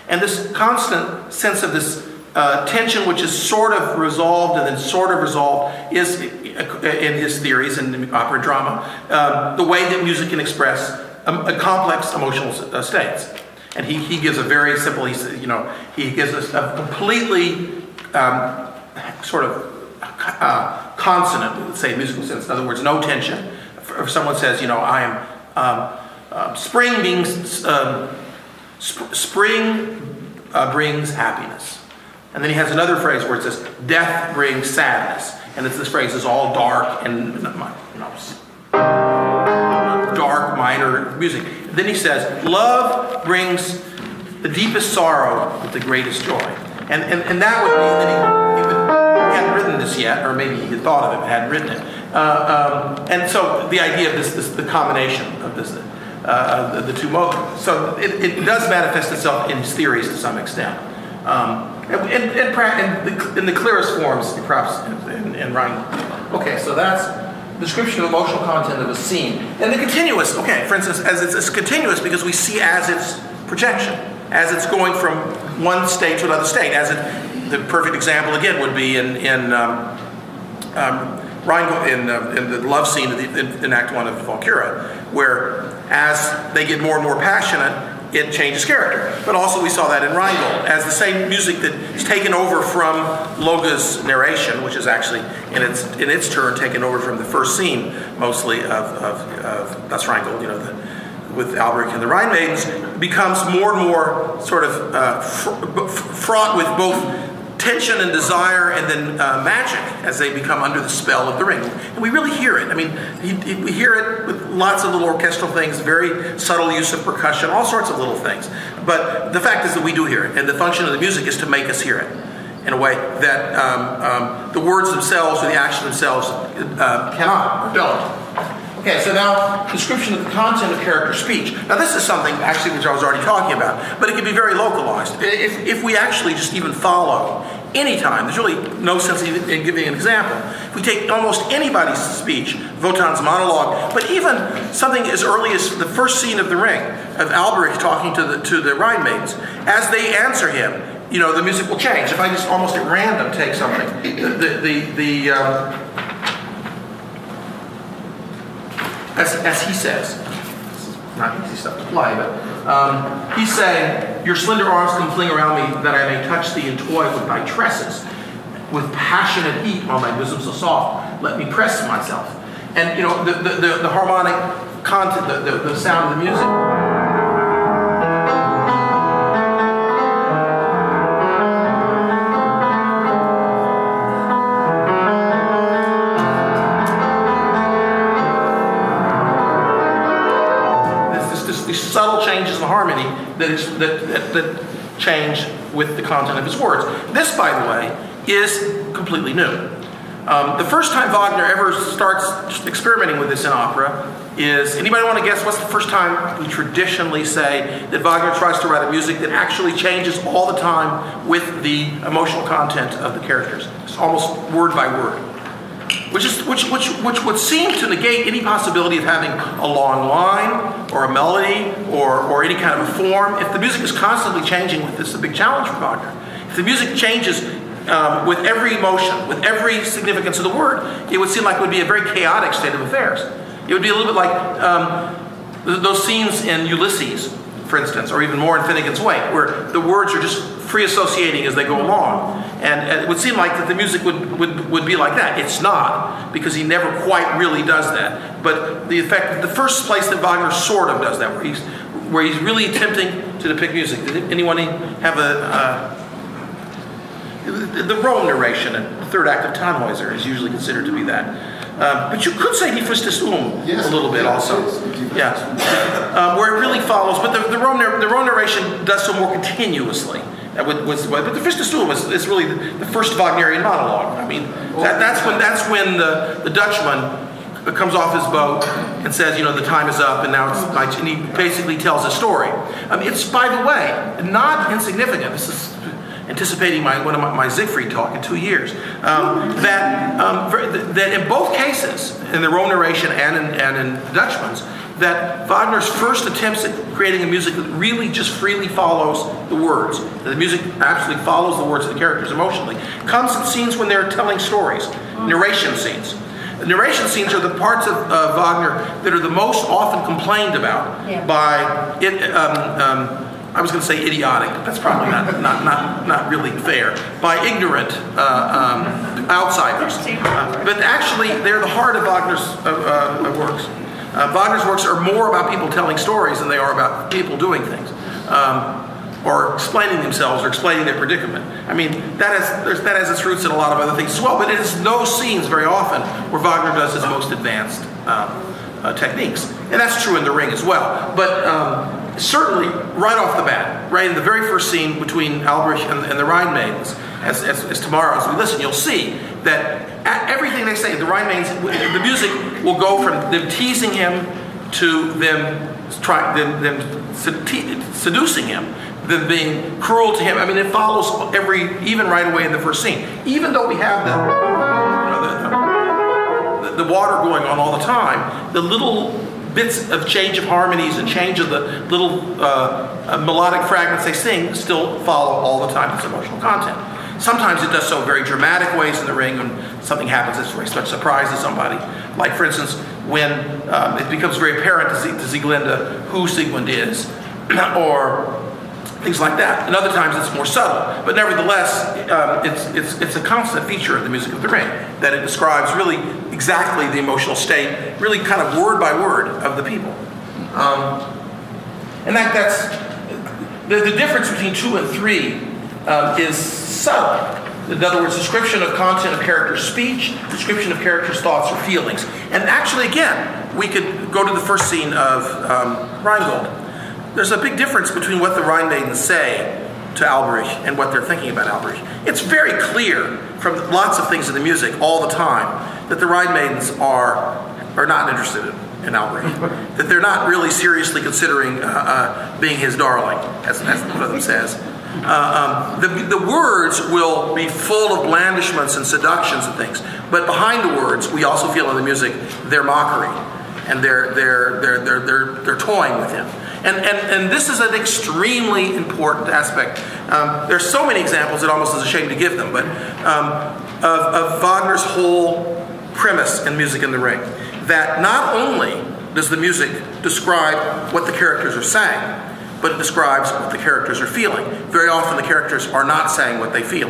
And this constant sense of this uh, tension, which is sort of resolved and then sort of resolved, is in his theories in opera drama, uh, the way that music can express a, a complex emotional states. And he, he gives a very simple, you know, he gives us a completely um, sort of uh, consonant, let's say, musical sense. In other words, no tension. If someone says, you know, I am um, uh, spring means um, sp spring uh, brings happiness. And then he has another phrase where it says, death brings sadness. And it's, this phrase is all dark and you know, dark minor music. Then he says, love brings the deepest sorrow with the greatest joy. And, and, and that would mean that he, he, would, he hadn't written this yet, or maybe he had thought of it, hadn't written it. Uh, um, and so the idea of this, this the combination of this, uh, of the two modes. So it, it does manifest itself in his theories to some extent. Um, and, and, and in, the, in the clearest forms, perhaps, in, in Rheingold. Okay, so that's description of emotional content of a scene. And the continuous, okay, for instance, as it's, it's continuous because we see as its projection, as it's going from one state to another state. As it, the perfect example again would be in in um, um, Rheingold, in, uh, in the love scene of the, in, in Act One of Valkyrie, where as they get more and more passionate, it changes character. But also we saw that in Rheingold, as the same music that is taken over from Loge's narration, which is actually in its in its turn taken over from the first scene, mostly of, of, of Das Rheingold, you know, the, with Alberich and the Rhinemaidens, becomes more and more sort of uh, fr fraught with both tension and desire, and then uh, magic as they become under the spell of the ring. And we really hear it. I mean, he, he, we hear it with lots of little orchestral things, very subtle use of percussion, all sorts of little things. But the fact is that we do hear it, and the function of the music is to make us hear it in a way that um, um, the words themselves or the action themselves uh, cannot or don't. Okay, so now description of the content of character speech. Now this is something actually which I was already talking about, but it can be very localized. If, if we actually just even follow anytime. There's really no sense in giving an example. If we take almost anybody's speech, Wotan's monologue, but even something as early as the first scene of The Ring, of Alberich talking to the, to the Rhinemaidens, as they answer him, you know, the music will change. If I just almost at random take something, the, the, the, the um, as, as he says, not easy stuff to play, but um, he's saying, your slender arms can fling around me that I may touch thee and toy with thy tresses. With passionate heat on my bosom so soft, let me press myself. And you know, the, the, the, the harmonic content, the, the, the sound of the music. Subtle changes in harmony that, is, that, that, that change with the content of his words. This, by the way, is completely new. Um, the first time Wagner ever starts experimenting with this in opera is, anybody want to guess what's the first time we traditionally say that Wagner tries to write a music that actually changes all the time with the emotional content of the characters? It's almost word by word. Which, is, which, which, which would seem to negate any possibility of having a long line or a melody or, or any kind of a form. If the music is constantly changing, this is a big challenge for Wagner. If the music changes um, with every emotion, with every significance of the word, it would seem like it would be a very chaotic state of affairs. It would be a little bit like um, those scenes in Ulysses, for instance, or even more in Finnegan's Wake, where the words are just free associating as they go along. And, and it would seem like that the music would, would, would be like that. It's not, because he never quite really does that. But the effect, the first place that Wagner sort of does that, where he's, where he's really attempting to depict music. Did anyone have a, uh, the Rome narration in the third act of Tannhäuser is usually considered to be that. Uh, but you could say Die Frisst ist um yes, a little bit yeah, also, yeah, um, where it really follows. But the, the, Rome, the Rome narration does so more continuously. That would, was, but Die Frisst ist um is, is really the, the first Wagnerian monologue. I mean, that, that's when that's when the, the Dutchman comes off his boat and says, you know, the time is up, and now it's like, and he basically tells a story. I mean, it's, by the way, not insignificant. This is anticipating my, one of my, my Siegfried talk in two years, um, that, um, for, that in both cases, in the Rome narration and in, and in Dutchman's, that Wagner's first attempts at creating a music that really just freely follows the words, that the music absolutely follows the words of the characters emotionally, comes in scenes when they're telling stories, narration scenes. The narration scenes are the parts of uh, Wagner that are the most often complained about yeah. by it, um, um, I was going to say idiotic, but that's probably not, not, not, not really fair, by ignorant uh, um, outsiders. Uh, but actually, they're the heart of Wagner's uh, uh, works. Uh, Wagner's works are more about people telling stories than they are about people doing things, um, or explaining themselves or explaining their predicament. I mean, that has, that has its roots in a lot of other things as well, but it is those scenes very often where Wagner does his most advanced um, uh, techniques. And that's true in The Ring as well. But. Um, Certainly, right off the bat, right in the very first scene between Alberich and, and the Rhinemaidens, as, as, as tomorrow as we listen, you'll see that at everything they say, the Rhinemaidens, the music will go from them teasing him to them, try, them, them seducing him, them being cruel to him. I mean, it follows every, even right away in the first scene. Even though we have the, you know, the, the, the water going on all the time, the little bits of change of harmonies and change of the little uh, melodic fragments they sing still follow all the time its emotional content. Sometimes it does so in very dramatic ways in The Ring when something happens that's very such surprise to somebody. Like, for instance, when um, it becomes very apparent to, to Sieglinde who Siegmund is, or things like that. And other times it's more subtle. But nevertheless, um, it's, it's, it's a constant feature of the music of The Ring, that it describes really exactly the emotional state, really kind of word by word, of the people. Um, and that, that's, the, the difference between two and three um, is subtle. In other words, description of content of character's speech, description of character's thoughts or feelings. And actually, again, we could go to the first scene of um, Rheingold. There's a big difference between what the Rhinemaidens say to Alberich and what they're thinking about Alberich. It's very clear from lots of things in the music all the time that the Rhinemaidens are, are not interested in, in Alberich, that they're not really seriously considering uh, uh, being his darling, as, as one of them says. Uh, um, the, the words will be full of blandishments and seductions and things, but behind the words, we also feel in the music their mockery, and they're they're they're they're they're, they're toying with him. And, and, and this is an extremely important aspect. Um, there's so many examples, it almost is a shame to give them, but um, of, of Wagner's whole premise in Music in the Ring, that not only does the music describe what the characters are saying, but it describes what the characters are feeling. Very often the characters are not saying what they feel.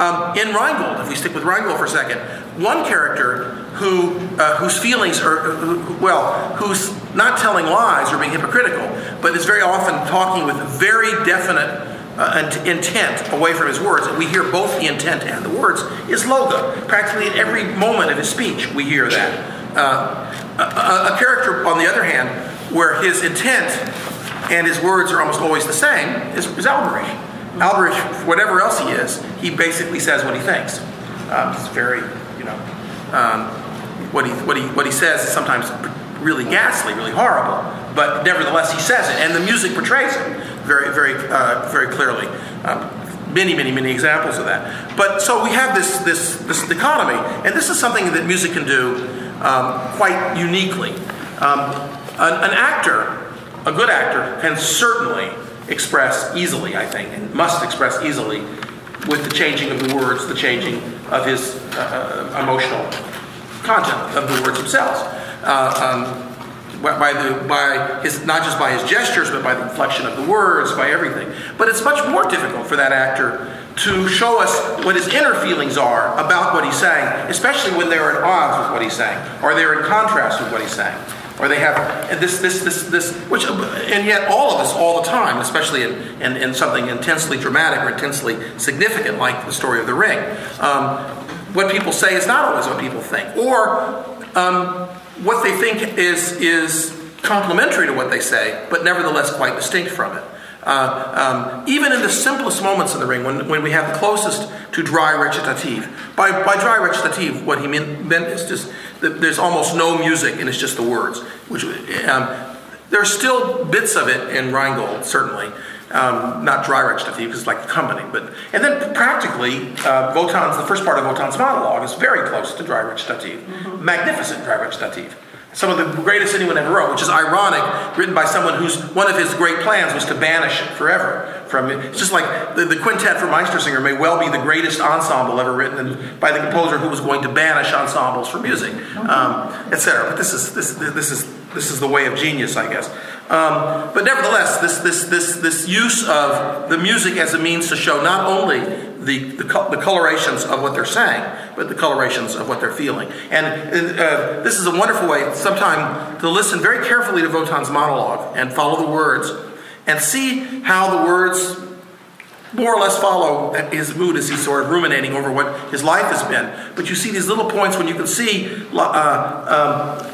Um, in Rheingold, if we stick with Rheingold for a second, one character who uh, whose feelings are, who, well, who's not telling lies or being hypocritical, but is very often talking with very definite uh, intent away from his words, and we hear both the intent and the words, is Loge. Practically at every moment of his speech we hear that. Uh, a, a character, on the other hand, where his intent and his words are almost always the same, is, is Alberich. Alberich, whatever else he is, he basically says what he thinks. Um, it's very, you know, um, what he what he what he says is sometimes really ghastly, really horrible. But nevertheless, he says it, and the music portrays it very, very, uh, very clearly. Um, many, many, many examples of that. But so we have this this this dichotomy, and this is something that music can do um, quite uniquely. Um, an, an actor. A good actor can certainly express easily, I think, and must express easily with the changing of the words, the changing of his uh, uh, emotional content of the words themselves. Uh, um, by the, by his, not just by his gestures, but by the inflection of the words, by everything. But it's much more difficult for that actor to show us what his inner feelings are about what he's saying, especially when they're at odds with what he's saying, or they're in contrast with what he's saying. Or they have this, this, this, this, which, and yet all of us all the time, especially in, in, in something intensely dramatic or intensely significant like the story of the ring. Um, what people say is not always what people think. Or um, what they think is, is complementary to what they say, but nevertheless quite distinct from it. Uh, um, even in the simplest moments in the ring, when, when we have the closest to dry recitative. By, by dry recitative, what he meant, meant is just that there's almost no music and it's just the words. Which um, there are still bits of it in Rheingold, certainly. Um, not dry recitative because it's like accompanying, but and then practically, uh, Wotan's, the first part of Wotan's monologue is very close to dry recitative. Mm-hmm. Magnificent dry recitative. Some of the greatest anyone ever wrote, which is ironic, written by someone whose one of his great plans was to banish it forever from it. It's just like the, the quintet for Meistersinger may well be the greatest ensemble ever written by the composer who was going to banish ensembles from music, um, et cetera. But this is this this is this is the way of genius, I guess. Um, but nevertheless, this this this this use of the music as a means to show not only The, the, the colorations of what they're saying, but the colorations of what they're feeling. And uh, this is a wonderful way sometime to listen very carefully to Wotan's monologue and follow the words and see how the words more or less follow his mood as he's sort of ruminating over what his life has been. But you see these little points when you can see uh, um,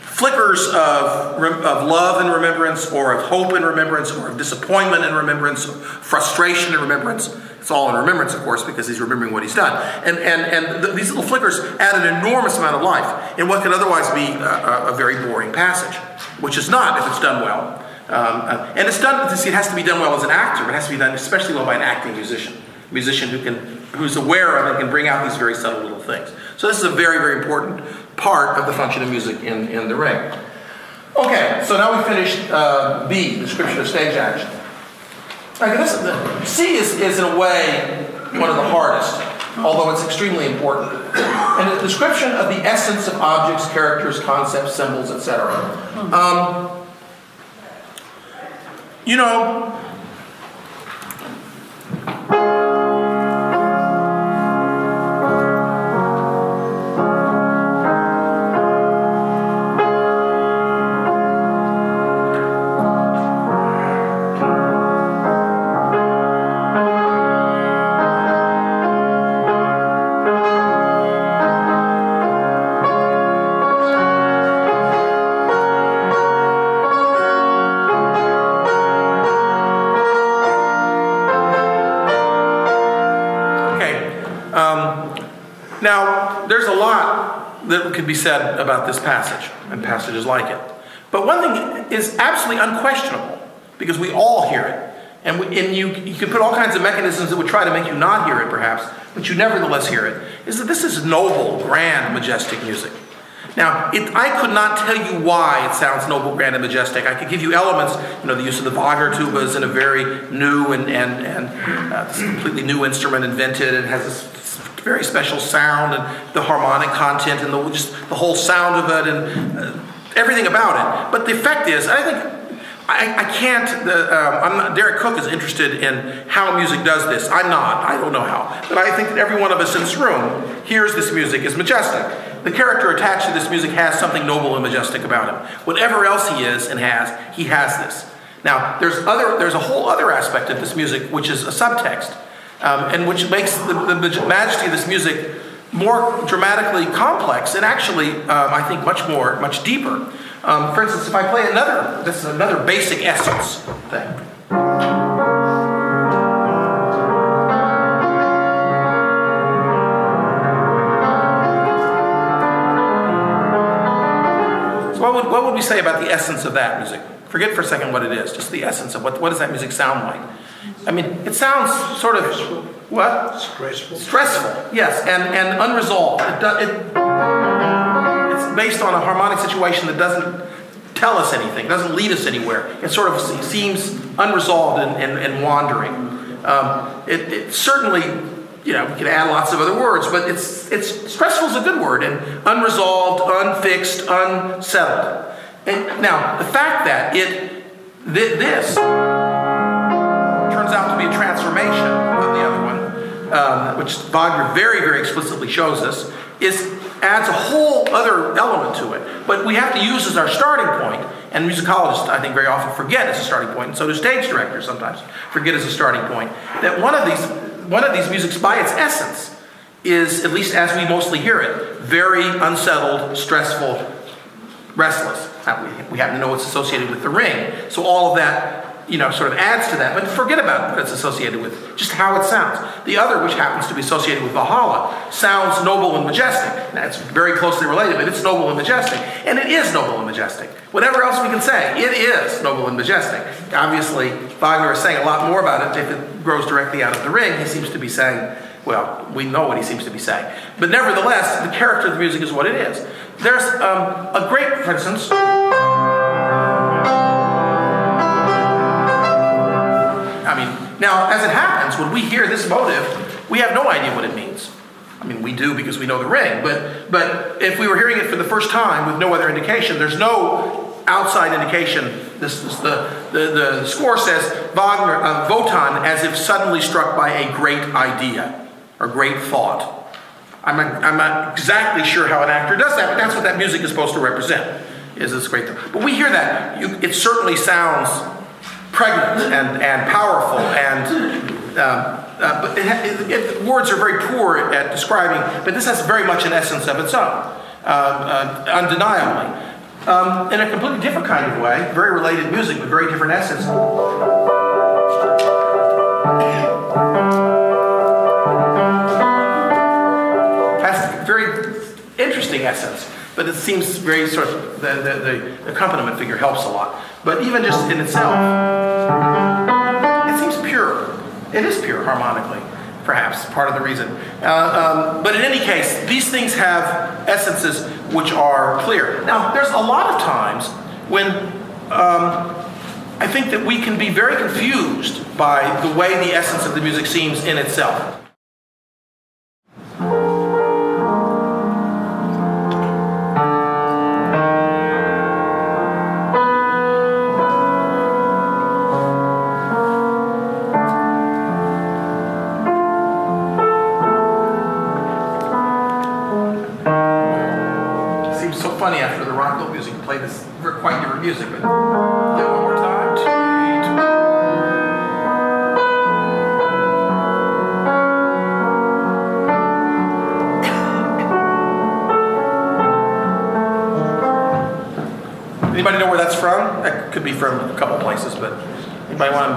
flickers of, of love and remembrance, or of hope and remembrance, or of disappointment and remembrance, frustration and remembrance. It's all in remembrance, of course, because he's remembering what he's done. And, and, and the, these little flickers add an enormous amount of life in what could otherwise be a, a very boring passage, which is not if it's done well. Um, and it's done, it has to be done well as an actor, but it has to be done especially well by an acting musician. A musician who can, who's aware of and can bring out these very subtle little things. So this is a very, very important part of the function of music in, in the ring. Okay, so now we finished uh, B, description of stage action. Okay, this, the, C is, is in a way one of the hardest, although it's extremely important. And the description of the essence of objects, characters, concepts, symbols, et cetera. Um, you know, that could be said about this passage and passages like it. But one thing is absolutely unquestionable, because we all hear it, And, we, and you, you can put all kinds of mechanisms that would try to make you not hear it, perhaps, but you nevertheless hear it, is that this is noble, grand, majestic music. Now, it, I could not tell you why it sounds noble, grand, and majestic. I could give you elements, you know, the use of the Wagner tuba is in a very new and, and, and uh, this completely new instrument invented. It has this very special sound and the harmonic content and the, just the whole sound of it and uh, everything about it. But the effect is, I think, I, I can't, the, um, I'm not, Derek Cooke is interested in how music does this. I'm not, I don't know how. But I think that every one of us in this room hears this music as majestic. The character attached to this music has something noble and majestic about him. Whatever else he is and has, he has this. Now, there's other. There's a whole other aspect of this music, which is a subtext, um, and which makes the, the majesty of this music more dramatically complex, and actually, um, I think, much more, much deeper. Um, for instance, if I play another, this is another basic essence thing. What would, what would we say about the essence of that music? Forget for a second what it is, just the essence of what, what does that music sound like? I mean, it sounds sort of, stressful. What? Stressful. Stressful, yes, and, and unresolved. It do, it, it's based on a harmonic situation that doesn't tell us anything, doesn't lead us anywhere. It sort of seems unresolved and, and, and wandering. Um, it, it certainly, you know, we can add lots of other words, but it's it's stressful is a good word, and unresolved, unfixed, unsettled. And now, the fact that it th this turns out to be a transformation of the other one, um, which Wagner very, very explicitly shows us, is adds a whole other element to it. But we have to use as our starting point, and musicologists, I think, very often forget as a starting point, and so do stage directors sometimes forget as a starting point, that one of these... One of these musics, by its essence, is, at least as we mostly hear it, very unsettled, stressful, restless. We happen to know it's associated with The Ring, so all of that, you know, sort of adds to that. But forget about what it's associated with, just how it sounds. The other, which happens to be associated with Valhalla, sounds noble and majestic. Now, it's very closely related, but it's noble and majestic, and it is noble and majestic. Whatever else we can say, it is noble and majestic. Obviously, Wagner is saying a lot more about it if it grows directly out of The Ring. He seems to be saying, well, we know what he seems to be saying. But nevertheless, the character of the music is what it is. There's um, a great, for instance, I mean, now, as it happens, when we hear this motive, we have no idea what it means. I mean, we do because we know The Ring, but, but if we were hearing it for the first time with no other indication, there's no outside indication. This is the, the, the score says Wagner, uh, Wotan, as if suddenly struck by a great idea or great thought. I'm not, I'm not exactly sure how an actor does that, but that's what that music is supposed to represent, is this great thought. But we hear that. You, it certainly sounds pregnant and, and powerful and... Um, Uh, but it, it, it, words are very poor at, at describing, but this has very much an essence of its own, uh, uh, undeniably. Um, in a completely different kind of way, very related music, but very different essence. Has a very interesting essence, but it seems very sort of, the, the, the accompaniment figure helps a lot. But even just in itself, it seems pure. It is pure harmonically, perhaps, part of the reason. Uh, um, but in any case, these things have essences which are clear. Now, there's a lot of times when um, I think that we can be very confused by the way the essence of the music seems in itself. Music, but do it one more time. Anybody know where that's from? That could be from a couple places, but anybody want to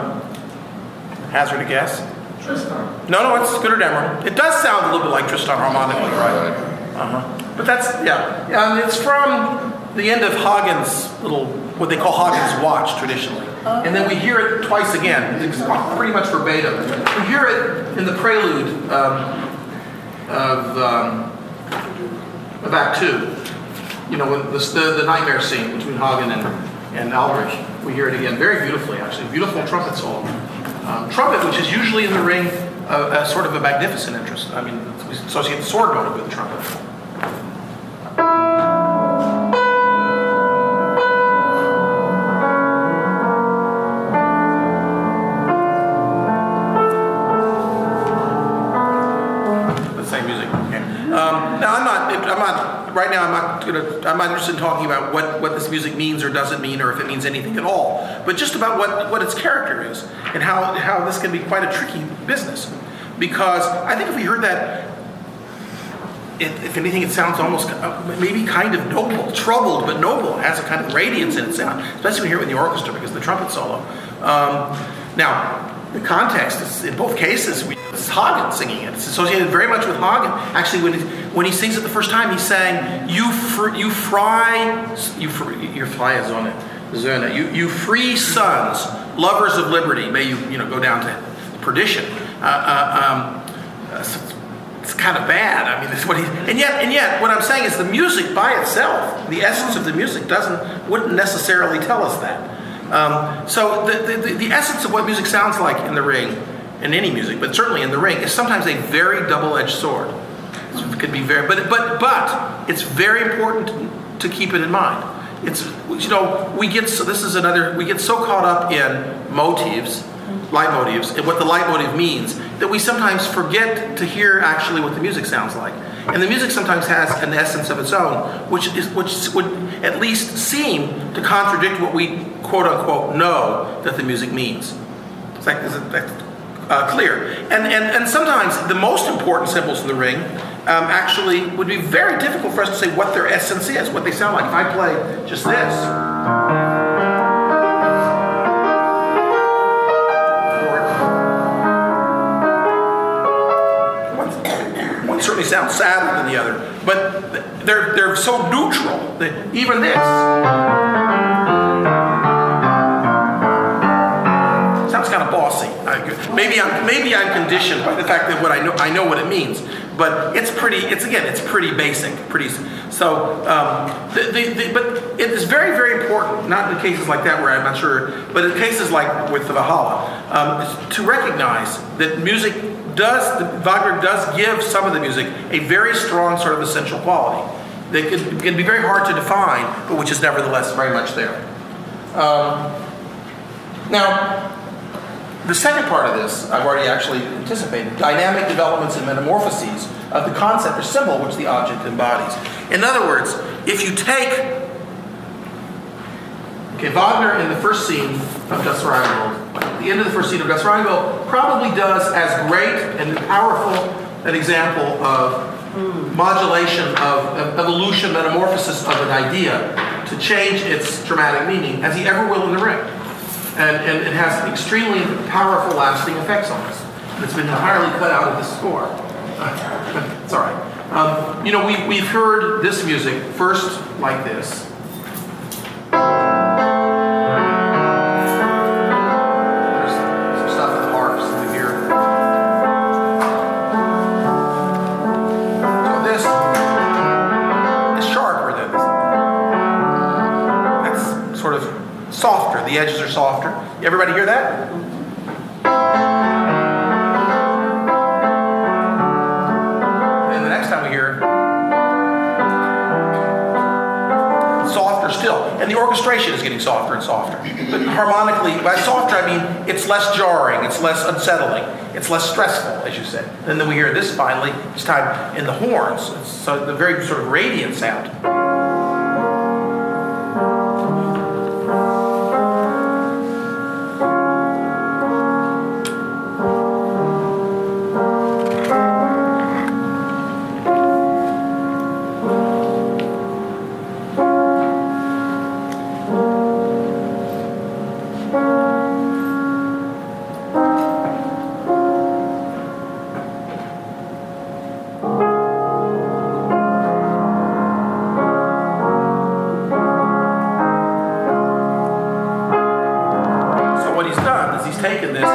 hazard a guess? Tristan. No, no, it's Götterdämmerung. It does sound a little bit like Tristan harmonically, right? Uh-huh. But that's, yeah. Um, it's from the end of Hagen's little, what they call Hagen's watch traditionally. And then we hear it twice again. It's pretty much verbatim. We hear it in the prelude um, of, um, of Act Two. You know, when this, the, the nightmare scene between Hagen and, and Alberich. We hear it again very beautifully, actually. Beautiful trumpet solo. Um, trumpet, which is usually in the ring uh, as sort of a magnificent interest. I mean, we associate the sword note with the trumpet. Right now, I'm not, you know, I'm not interested in talking about what, what this music means or doesn't mean, or if it means anything at all, but just about what, what its character is and how, how this can be quite a tricky business. Because I think if we heard that, it, if anything, it sounds almost maybe kind of noble, troubled but noble. It has a kind of radiance in its sound, especially when you hear it with the orchestra because of the trumpet solo. Um, now, the context is in both cases. We, It's Hagen singing it. It's associated very much with Hagen. Actually, when he, when he sings it the first time, he's saying, "You fr you fry you fr your fly is on it, you you free sons, lovers of liberty, may you you know go down to perdition." Uh, uh, um, it's, it's kind of bad. I mean, that's what he. And yet, and yet, what I'm saying is the music by itself, the essence of the music, doesn't wouldn't necessarily tell us that. Um, so the, the the essence of what music sounds like in the ring. In any music, but certainly in the ring, is sometimes a very double-edged sword. It could be very, but but but it's very important to keep it in mind. It's you know we get so this is another we get so caught up in motifs, leitmotifs, and what the leitmotif means that we sometimes forget to hear actually what the music sounds like. And the music sometimes has an essence of its own, which is which would at least seem to contradict what we quote unquote know that the music means. It's like, it's like, Uh, clear. And, and and sometimes the most important symbols in the ring um, actually would be very difficult for us to say what their essence is, what they sound like. If I play just this, one, one certainly sounds sadder than the other, but they're, they're so neutral that even this. Maybe I'm maybe I'm conditioned by the fact that what I know I know what it means, but it's pretty. It's again, it's pretty basic, pretty. So, um, the, the, the, but it is very very important. Not in cases like that where I'm not sure, but in cases like with the Valhalla, um, to recognize that music does the, Wagner does give some of the music a very strong sort of essential quality that can, can be very hard to define, but which is nevertheless very much there. Um, now. The second part of this, I've already actually anticipated, dynamic developments and metamorphoses of the concept or symbol which the object embodies. In other words, if you take okay, Wagner in the first scene of Das Rheingold, the end of the first scene of Das Rheingold probably does as great and powerful an example of modulation, of, of evolution, metamorphosis of an idea to change its dramatic meaning as he ever will in the ring. And, and it has extremely powerful, lasting effects on us. It's been entirely cut out of the score. It's all right. Um, you know, we, we've heard this music first like this. There's some stuff in the harps that we hear. So this is sharper than this. That's sort of softer, the edges are softer. Everybody hear that? And the next time we hear it, softer still. And the orchestration is getting softer and softer. But harmonically, by softer I mean it's less jarring, it's less unsettling, it's less stressful, as you said. And then we hear this finally, this time in the horns. It's so the very sort of radiant sound. does, he's taken this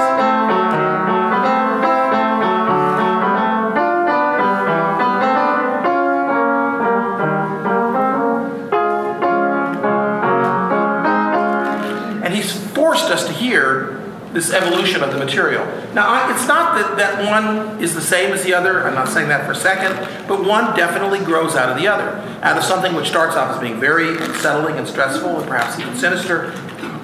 and he's forced us to hear this evolution of the material. Now, I, it's not that, that one is the same as the other. I'm not saying that for a second. But one definitely grows out of the other. Out of something which starts off as being very unsettling and stressful and perhaps even sinister,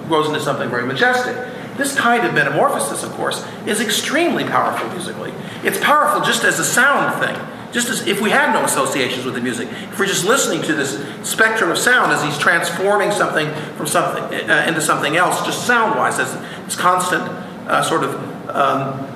grows into something very majestic. This kind of metamorphosis, of course, is extremely powerful musically. It's powerful just as a sound thing. Just as if we had no associations with the music. If we're just listening to this spectrum of sound as he's transforming something from something uh, into something else, just sound-wise, as it's constant uh, sort of, um,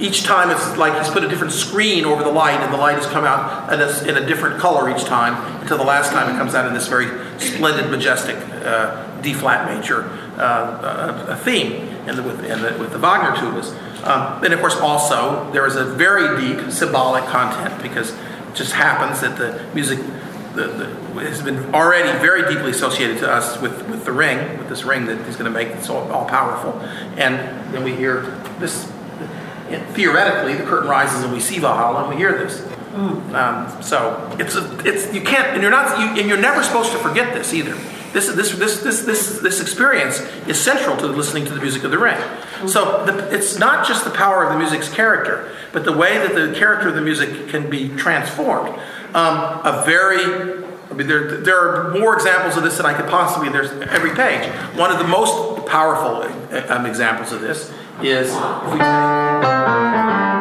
each time it's like he's put a different screen over the light and the light has come out in a, in a different color each time until the last time it comes out in this very splendid, majestic uh, D-flat major uh, uh, theme in the, with, in the, with the Wagner tubas. Um, and of course also there is a very deep symbolic content because it just happens that the music the, the, has been already very deeply associated to us with, with the ring, with this ring that he's going to make that's all, all powerful. And then we hear this, it, theoretically the curtain rises and we see Valhalla and we hear this. Mm. Um, so it's a, it's you can't and you're not you, and you're never supposed to forget this either. This, this, this, this, this, this experience is central to listening to the music of the ring. So the, it's not just the power of the music's character, but the way that the character of the music can be transformed. Um, a very, I mean, there, there are more examples of this than I could possibly, there's every page. One of the most powerful um, examples of this is, if we take,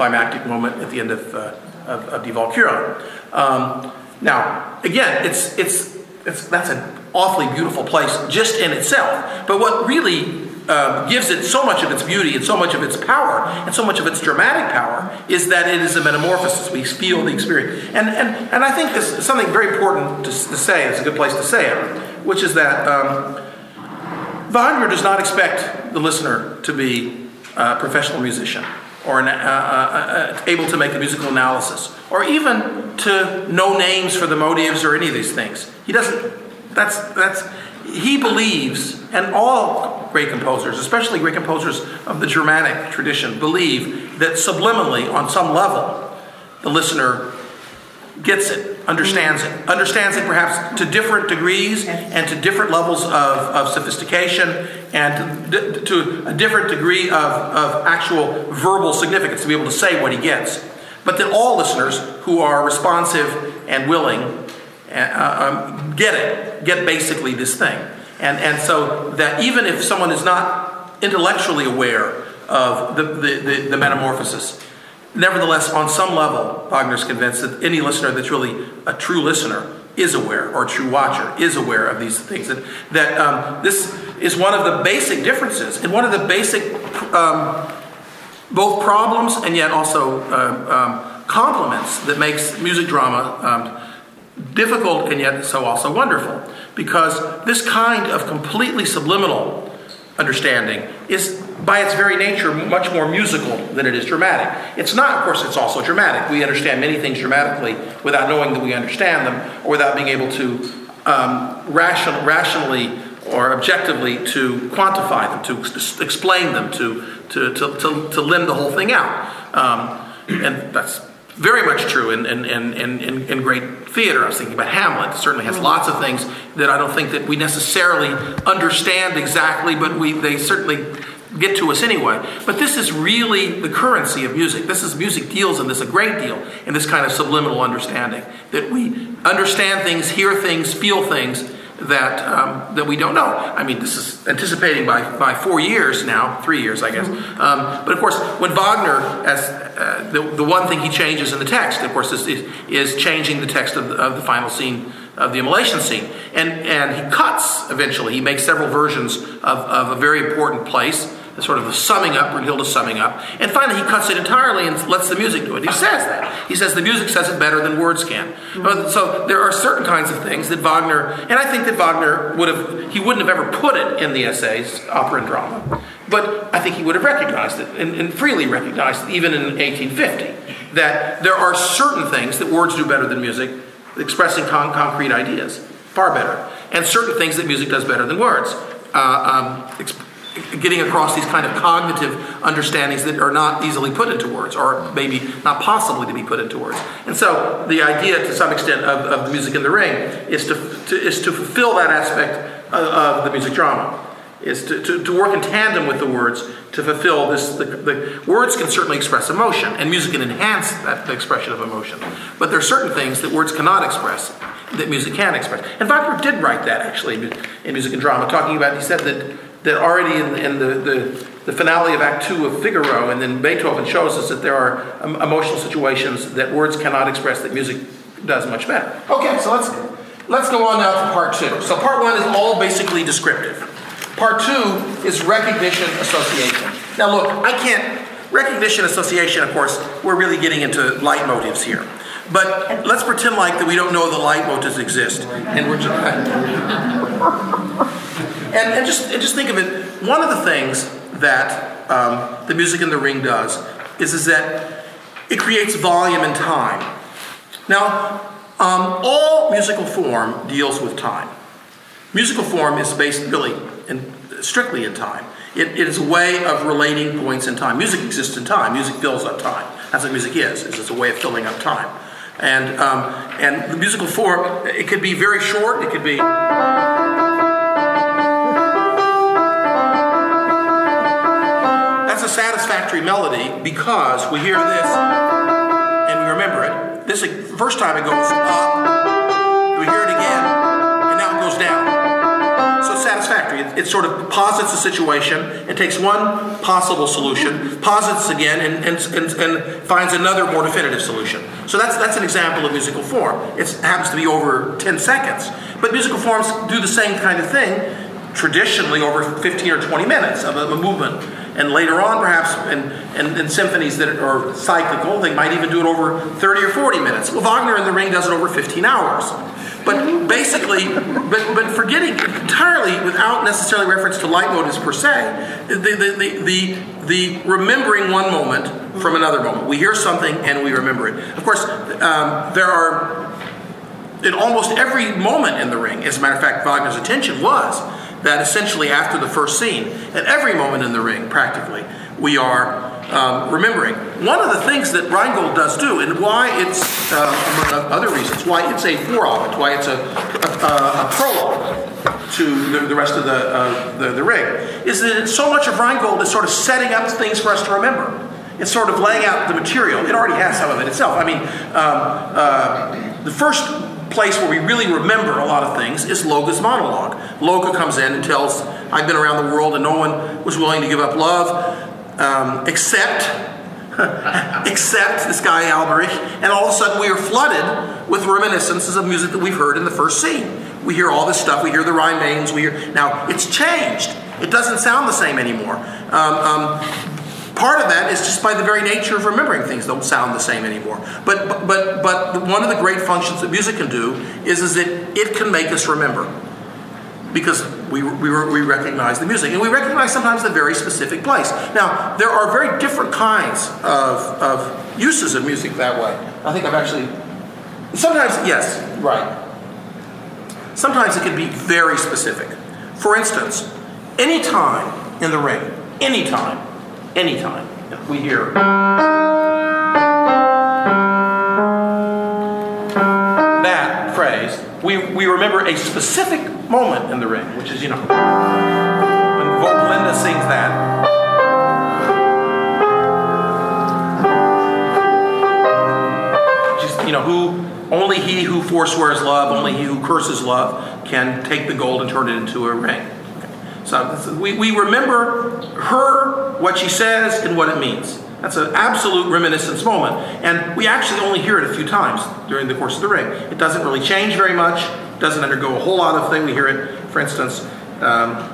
climactic moment at the end of, uh, of, of Die Walküre. Um, now, again, it's, it's, it's, that's an awfully beautiful place just in itself, but what really uh, gives it so much of its beauty and so much of its power and so much of its dramatic power is that it is a metamorphosis. We feel the experience. And, and, and I think this is something very important to, to say, it's a good place to say it, which is that um, Wagner does not expect the listener to be a professional musician, or an, uh, uh, uh, able to make a musical analysis, or even to know names for the motives or any of these things. He doesn't, that's, that's, he believes, and all great composers, especially great composers of the Germanic tradition, believe that subliminally, on some level, the listener gets it, understands it, understands it perhaps to different degrees and to different levels of, of sophistication and to, to a different degree of, of actual verbal significance to be able to say what he gets. But that all listeners who are responsive and willing uh, um, get it, get basically this thing. And, and so that even if someone is not intellectually aware of the, the, the, the metamorphosis, nevertheless, on some level, Wagner's convinced that any listener that's really a true listener is aware, or a true watcher is aware of these things. That, that um, this is one of the basic differences, and one of the basic um, both problems and yet also uh, um, complements that makes music drama um, difficult and yet so also wonderful. Because this kind of completely subliminal understanding is by its very nature much more musical than it is dramatic. It's not, of course, it's also dramatic. We understand many things dramatically without knowing that we understand them or without being able to um, ration, rationally or objectively to quantify them, to explain them, to, to, to, to, to limb the whole thing out. Um, and that's very much true in, in, in, in, in great theater. I was thinking about Hamlet. It certainly has lots of things that I don't think that we necessarily understand exactly, but we they certainly get to us anyway. But this is really the currency of music. This is music deals in this a great deal, in this kind of subliminal understanding, that we understand things, hear things, feel things that um, that we don't know. I mean, this is anticipating by, by four years now, three years, I guess. Um, but of course, when Wagner, as uh, the, the one thing he changes in the text, of course, is, is changing the text of the, of the final scene, of the immolation scene. And, and he cuts, eventually. He makes several versions of, of a very important place, sort of a summing up, Brünnhilde summing up, and finally he cuts it entirely and lets the music do it. He says that. He says the music says it better than words can. So there are certain kinds of things that Wagner, and I think that Wagner would have, he wouldn't have ever put it in the essays, opera and drama, but I think he would have recognized it, and, and freely recognized it, even in eighteen fifty, that there are certain things that words do better than music, expressing con concrete ideas, far better, and certain things that music does better than words. Uh, um, getting across these kind of cognitive understandings that are not easily put into words, or maybe not possibly to be put into words. And so the idea, to some extent, of, of the Music in the Ring is to, to, is to fulfill that aspect of, of the music drama, is to, to, to work in tandem with the words to fulfill this. The, the words can certainly express emotion, and music can enhance that the expression of emotion. But there are certain things that words cannot express, that music can express. And Wagner did write that, actually, in Music and Drama, talking about, he said that that already in, in the, the, the finale of Act Two of Figaro, and then Beethoven shows us that there are um, emotional situations that words cannot express that music does much better. Okay, so let's, let's go on now to part two. So part one is all basically descriptive. Part two is recognition association. Now look, I can't, recognition association, of course, we're really getting into leitmotifs here. But let's pretend like that we don't know the leitmotifs exist. And we're just... And, and, just, and just think of it, one of the things that um, the Music in the Ring does is, is that it creates volume and time. Now, um, all musical form deals with time. Musical form is based really in, strictly in time. It, it is a way of relating points in time. Music exists in time. Music fills up time. That's what music is, is it's a way of filling up time. And, um, and the musical form, it could be very short, it could be... That's a satisfactory melody because we hear this and we remember it. This is the first time it goes up, we hear it again, and now it goes down. So satisfactory. It, it sort of posits a situation and takes one possible solution, posits again, and, and, and, and finds another more definitive solution. So that's, that's an example of musical form. It happens to be over ten seconds. But musical forms do the same kind of thing, traditionally over fifteen or twenty minutes of a, a movement. And later on, perhaps, in, in, in symphonies that are cyclical, they might even do it over thirty or forty minutes. Well, Wagner in the Ring does it over fifteen hours. But basically, but, but forgetting entirely, without necessarily reference to leitmotifs per se, the, the, the, the, the remembering one moment from another moment. We hear something and we remember it. Of course, um, there are, in almost every moment in the Ring, as a matter of fact, Wagner's attention was, that essentially after the first scene, at every moment in the Ring, practically, we are um, remembering. One of the things that Rheingold does do, and why it's, uh, among other reasons, why it's a forelogue, why it's a, a, a prologue to the, the rest of the, uh, the, the Ring, is that it's so much of Rheingold is sort of setting up things for us to remember. It's sort of laying out the material. It already has some of it itself. I mean, um, uh, the first place where we really remember a lot of things is Loge's monologue. Loge comes in and tells, I've been around the world and no one was willing to give up love, um, except, except this guy Alberich, and all of a sudden we are flooded with reminiscences of music that we've heard in the first scene. We hear all this stuff, we hear the Rhinemaidens, we hear, now it's changed. It doesn't sound the same anymore. Um, um, Part of that is just by the very nature of remembering things don't sound the same anymore. But but but one of the great functions that music can do is is that it can make us remember, because we we we recognize the music, and we recognize sometimes the very specific place. Now there are very different kinds of of uses of music that way. I think I've actually sometimes yes right. Sometimes it can be very specific. For instance, any time in the Ring, any time. Anytime we hear, that phrase, we, we remember a specific moment in the Ring, which is, you know, when Vogelinda sings that. Just, you know, who, only he who forswears love, only he who curses love can take the gold and turn it into a ring. So we, we remember her, what she says, and what it means. That's an absolute reminiscence moment. And we actually only hear it a few times during the course of the Ring. It doesn't really change very much. It doesn't undergo a whole lot of thing. We hear it, for instance, um,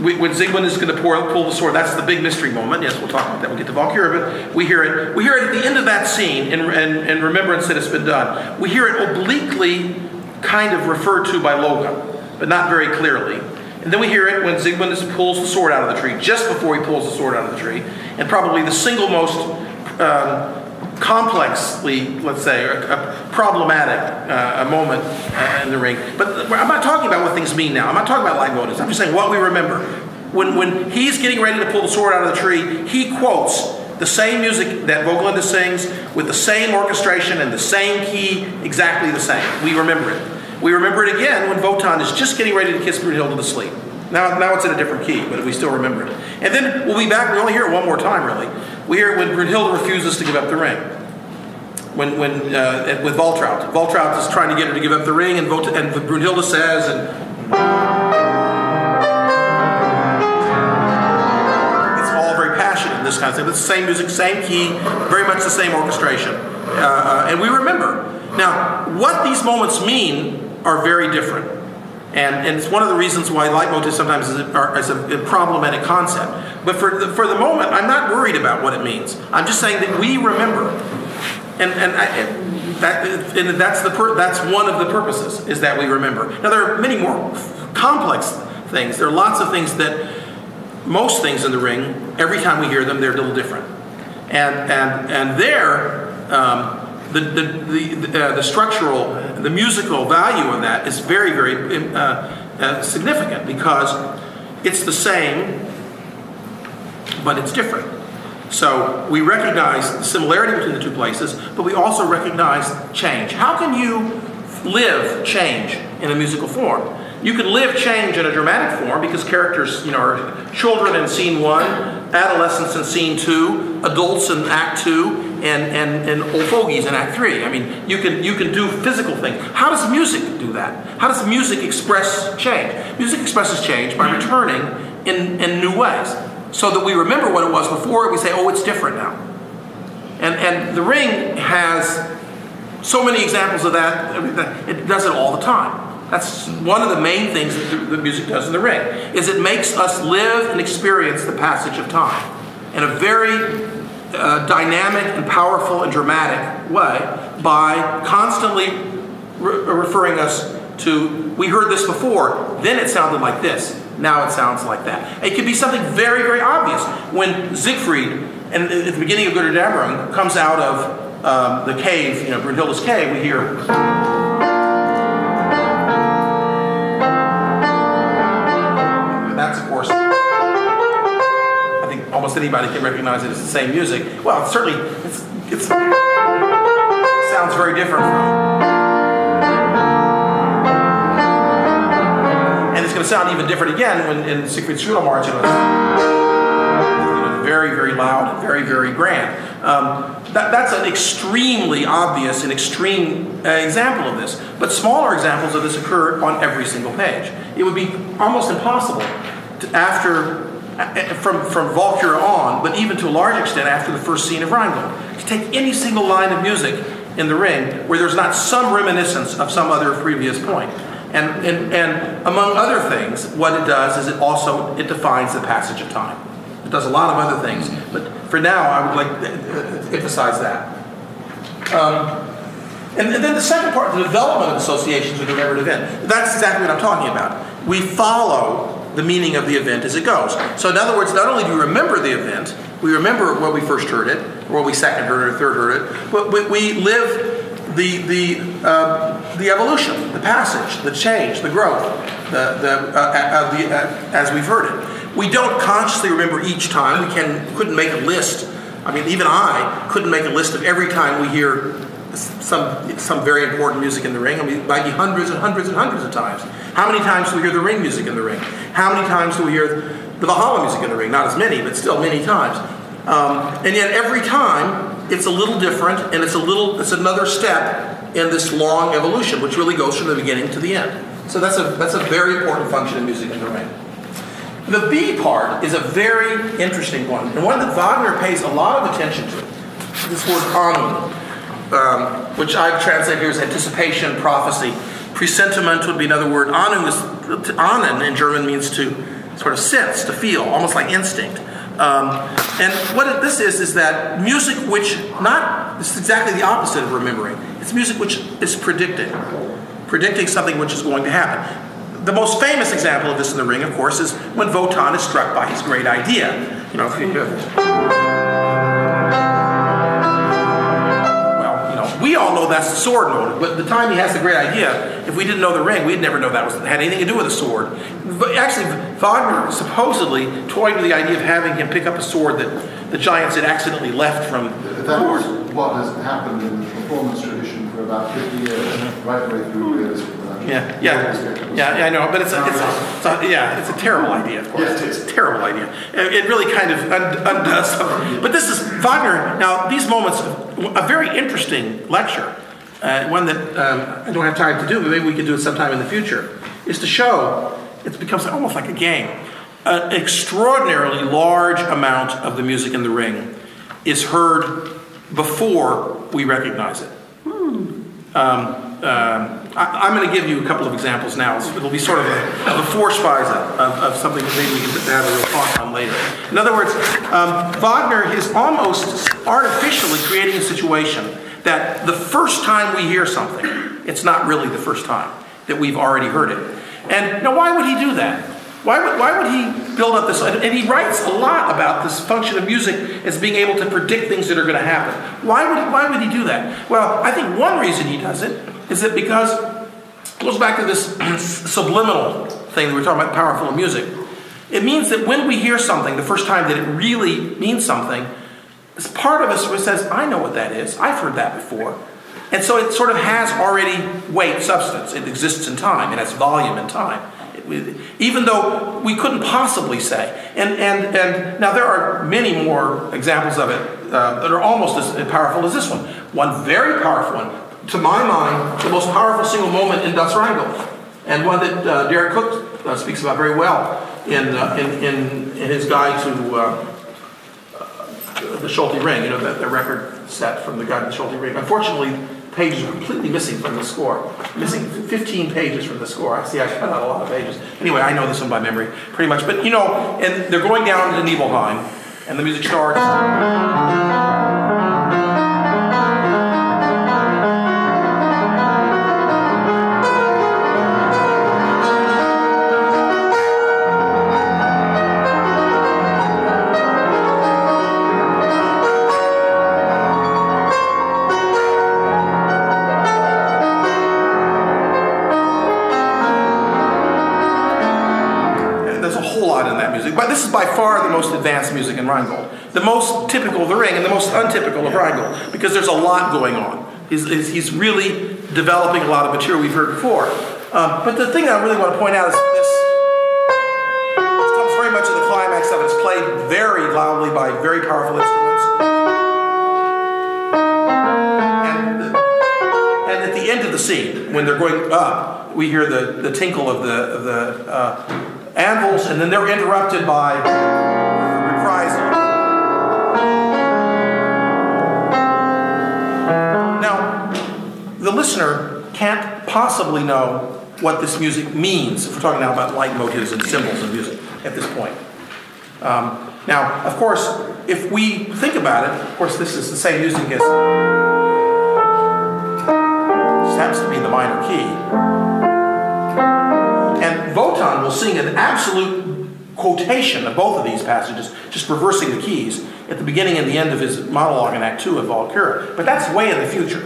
when Siegmund is going to pour, pull the sword, that's the big mystery moment. Yes, we'll talk about that. We'll get to Valkyrie, but we hear it. We hear it at the end of that scene in, in, in remembrance that it's been done. We hear it obliquely kind of referred to by Loge, but not very clearly. And then we hear it when Siegmund is, pulls the sword out of the tree, just before he pulls the sword out of the tree, and probably the single most um, complexly, let's say, a, a problematic uh, a moment uh, in the ring. But I'm not talking about what things mean now. I'm not talking about leitmotifs. I'm just saying what we remember. When, when he's getting ready to pull the sword out of the tree, he quotes the same music that Vogelinde sings with the same orchestration and the same key, exactly the same. We remember it. We remember it again when Wotan is just getting ready to kiss Brünnhilde to sleep. Now, now it's in a different key, but we still remember it. And then we'll be back. We only hear it one more time, really. We hear it when Brünnhilde refuses to give up the ring. When, when uh, with Valtraut. Valtraut is trying to get her to give up the ring, and, Vot and Brünnhilde says, and it's all very passionate in this kind of thing. It's the same music, same key, very much the same orchestration. Uh, and we remember. Now, what these moments mean are very different. And, and it's one of the reasons why leitmotif sometimes is a, are, is a problematic concept. But for the, for the moment, I'm not worried about what it means. I'm just saying that we remember. And, and, I, and, that, and that's, the per, that's one of the purposes, is that we remember. Now, there are many more complex things. There are lots of things that, most things in the ring, every time we hear them, they're a little different. And, and, and there, um, the, the, the, the, uh, the structural, the musical value of that is very, very uh, uh, significant, because it's the same, but it's different. So we recognize the similarity between the two places, but we also recognize change. How can you live change in a musical form? You can live change in a dramatic form because characters, you know, are children in scene one, adolescents in scene two, adults in act two, and, and, and old fogies in act three. I mean, you can, you can do physical things. How does music do that? How does music express change? Music expresses change by returning in, in new ways, so that we remember what it was before, and we say, oh, it's different now. And, and the ring has so many examples of that. It does it all the time. That's one of the main things that the music does in the ring, is it makes us live and experience the passage of time in a very uh, dynamic and powerful and dramatic way, by constantly re referring us to, we heard this before, then it sounded like this. Now it sounds like that. It could be something very, very obvious. When Siegfried, and at the beginning of Götterdämmerung, comes out of um, the cave, you know, Brünnhilde's cave, we hear. That's, of course, I think almost anybody can recognize it as the same music. Well, it's certainly, it's, it's, it sounds very different from. It's going to sound even different again when in Siegfried's funeral march. It was, you know, very, very loud and very, very grand. Um, that, that's an extremely obvious and extreme uh, example of this. But smaller examples of this occur on every single page. It would be almost impossible to, after, from, from Valkyrie on, but even to a large extent after the first scene of Rheingold, to take any single line of music in the ring where there's not some reminiscence of some other previous point. And, and, and among other things, what it does is it also, it defines the passage of time. It does a lot of other things, but for now I would like to emphasize that. Um, and, and then the second part, the development of associations with the remembered event. That's exactly what I'm talking about. We follow the meaning of the event as it goes. So in other words, not only do we remember the event, we remember where we first heard it, or we second heard it, or third heard it, but we, we live the the uh, the evolution, the passage, the change, the growth, the the, uh, uh, the uh, as we've heard it. We don't consciously remember each time. We can couldn't make a list. I mean, even I couldn't make a list of every time we hear some some very important music in the ring. I mean, it might be hundreds and hundreds and hundreds of times. How many times do we hear the ring music in the ring? How many times do we hear the Valhalla music in the ring? Not as many, but still many times. Um, and yet every time, it's a little different, and it's a little, it's another step in this long evolution, which really goes from the beginning to the end. So that's a, that's a very important function of music in the ring. The B part is a very interesting one, and one that Wagner pays a lot of attention to. This word Ahnung, um, which I've translated here as anticipation, prophecy. Presentiment would be another word. Ahnung is, Ahnen in German means to, sort of sense to feel, almost like instinct. Um, and what it, this is, is that music which not, it's exactly the opposite of remembering. It's music which is predicting, predicting something which is going to happen. The most famous example of this in The Ring, of course, is when Wotan is struck by his great idea. You know, if you, if, well, you know, we all know that's the sword motive, but at the time he has the great idea, if we didn't know The Ring, we'd never know that was, had anything to do with a sword. But actually, Wagner supposedly toyed with the idea of having him pick up a sword that the giants had accidentally left from the Lord. That's what has happened in the performance tradition for about fifty years, right the way through years. Yeah, yeah, yeah, I know, but it's a, it's, a, it's a, yeah, it's a terrible idea, of course. It's a terrible idea. It really kind of undoes something. But this is Wagner. Now, these moments, a very interesting lecture, uh, one that um, I don't have time to do, but maybe we could do it sometime in the future, is to show it becomes almost like a game. An extraordinarily large amount of the music in The Ring is heard before we recognize it. Hmm. Um, um, I, I'm going to give you a couple of examples now. It'll be sort of a, a Vorspeise of, of something that maybe we can have a real talk on later. In other words, um, Wagner is almost artificially creating a situation that the first time we hear something, it's not really the first time that we've already heard it. And now, why would he do that? Why would, why would he build up this? And he writes a lot about this function of music as being able to predict things that are going to happen. Why would, why would he do that? Well, I think one reason he does it is that because it goes back to this subliminal thing that we were talking about, powerful in music. It means that when we hear something, the first time that it really means something, it's part of us which says, I know what that is. I've heard that before. And so it sort of has already weight, substance. It exists in time. It has volume in time. It, even though we couldn't possibly say. And, and, and now there are many more examples of it uh, that are almost as powerful as this one. One very powerful one. To my mind, the most powerful single moment in Das Rheingold, and one that uh, Derek Cooke uh, speaks about very well in, uh, in, in, in his guide to uh, uh, the Schulte Ring, you know, the, the record set from the guide to the Schulte Ring. Unfortunately, pages are completely missing from the score. Missing fifteen pages from the score. I see I cut out a lot of pages. Anyway, I know this one by memory, pretty much. But, you know, and they're going down to Nibelheim, and the music starts. This is by far the most advanced music in Rheingold. The most typical of The Ring and the most untypical of Rheingold, because there's a lot going on. He's, he's really developing a lot of material we've heard before. Um, but the thing I really want to point out is this, this comes very much to the climax of it. It's played very loudly by very powerful instruments. And, and at the end of the scene, when they're going up, we hear the, the tinkle of the, of the uh, anvils, and then they're interrupted by reprisal. Now, the listener can't possibly know what this music means if we're talking now about leitmotifs and symbols of music at this point. Um, now, of course, if we think about it, of course, this is the same music as. This happens to be in the minor key. And Wotan will sing an absolute quotation of both of these passages, just reversing the keys, at the beginning and the end of his monologue in Act two of Valkyrie. But that's way in the future.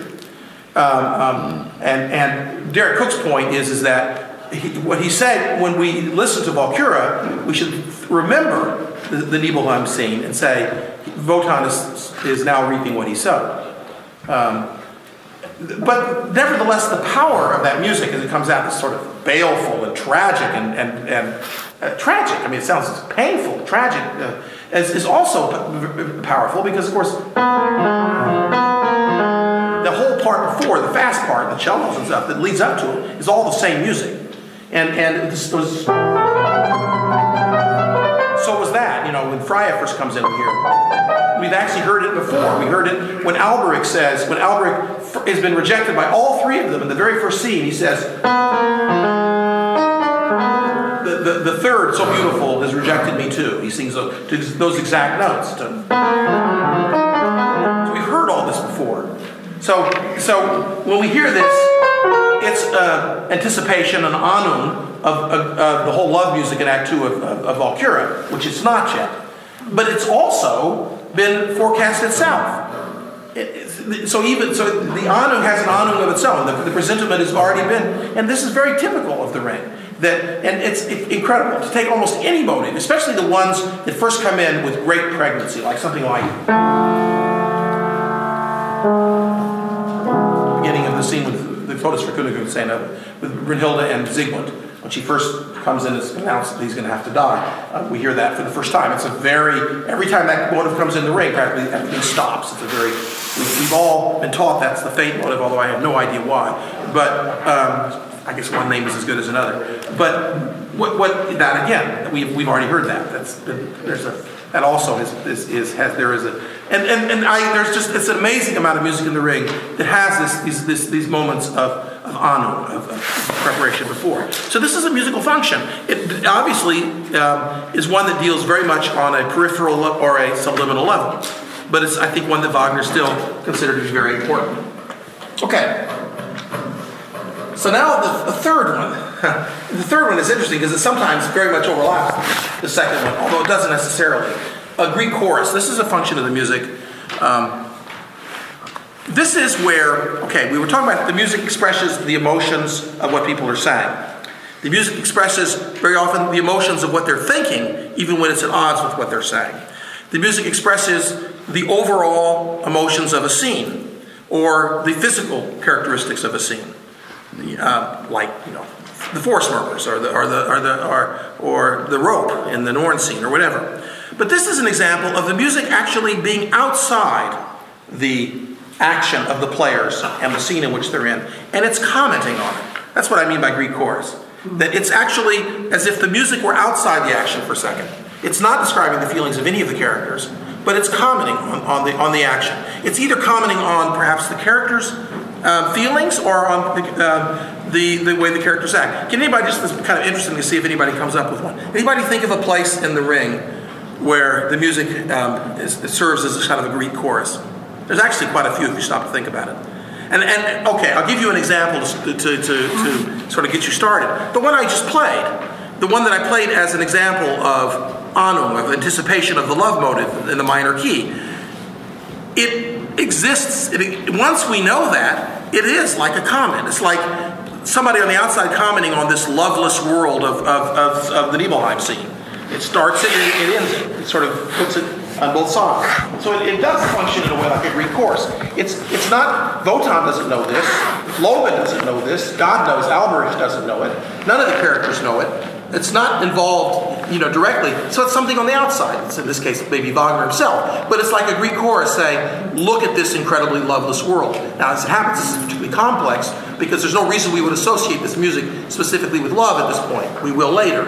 Um, um, and, and Derek Cooke's point is, is that he, what he said, when we listen to Valkyrie, we should remember the, the Nibelheim scene and say, Wotan is, is now reaping what he sowed. Um, But nevertheless, the power of that music as it comes out is sort of baleful and tragic and, and, and uh, tragic. I mean, it sounds painful, tragic, uh, is, is also powerful because, of course, the whole part before, the fast part, the cellos and stuff that leads up to it, is all the same music. And, and this was, so was that, you know, when Fricka first comes in here. We've actually heard it before. We heard it when Alberich says, when Alberich has been rejected by all three of them in the very first scene, he says, the, the, the third, so beautiful, has rejected me too. He sings those, those exact notes. To, so we've heard all this before. So, so when we hear this, it's uh, anticipation and Ahnung of, of, of the whole love music in Act Two of, of, of Valkyrie, which it's not yet. But it's also been forecast itself. It, it, so even so, the Ahnung has an Ahnung of its own. The, the presentiment has already been, and this is very typical of the Ring. That, and it's incredible to take almost any motive, especially the ones that first come in with great pregnancy, like something like the beginning of the scene with the Todes for Königin Sena with Brünnhilde and Siegmund. When she first comes in and announced that he's going to have to die, uh, we hear that for the first time. It's a very, every time that motive comes in the Ring, practically everything stops. It's a very, we've, we've all been taught that's the fate motive, although I have no idea why. But, um, I guess one name is as good as another, but what, what that again? We've we've already heard that. That's been, there's a that also is is, is has there is a and and and I there's just it's an amazing amount of music in the Ring that has this these this, these moments of of honor of, of preparation before. So this is a musical function. It obviously um, is one that deals very much on a peripheral or a subliminal level, but it's I think one that Wagner still considered to be very important. Okay. So now the, the third one. The third one is interesting because it sometimes very much overlaps the second one, although it doesn't necessarily. A Greek chorus. This is a function of the music. Um, this is where, okay, we were talking about the music expresses the emotions of what people are saying. The music expresses very often the emotions of what they're thinking, even when it's at odds with what they're saying. The music expresses the overall emotions of a scene or the physical characteristics of a scene. Uh, like you know, the forest murmurs, or the or the or the or, or the rope in the Norn scene, or whatever. But this is an example of the music actually being outside the action of the players and the scene in which they're in, and it's commenting on it. That's what I mean by Greek chorus. That it's actually as if the music were outside the action for a second. It's not describing the feelings of any of the characters, but it's commenting on, on the on the action. It's either commenting on perhaps the characters. Uh, feelings or on the, uh, the the way the characters act. Can anybody just, this is kind of interesting to see if anybody comes up with one. Anybody think of a place in the Ring where the music um, is, serves as a kind of a Greek chorus? There's actually quite a few if you stop to think about it. And and okay, I'll give you an example to to to, to sort of get you started. The one I just played, the one that I played as an example of Ahnung, of anticipation of the love motive in the minor key. It. Exists, it, once we know that, it is like a comment. It's like somebody on the outside commenting on this loveless world of, of, of, of the Nibelheim scene. It starts it and it, it ends it. It sort of puts it on both sides. So it, it does function in a way like a Greek chorus. It's, it's not, Wotan doesn't know this, Loge doesn't know this, God knows, Alberich doesn't know it, none of the characters know it. It's not involved, you know, directly. So it's something on the outside. It's in this case maybe Wagner himself, but it's like a Greek chorus saying, "Look at this incredibly loveless world." Now, as it happens, this is particularly complex because there's no reason we would associate this music specifically with love at this point. We will later,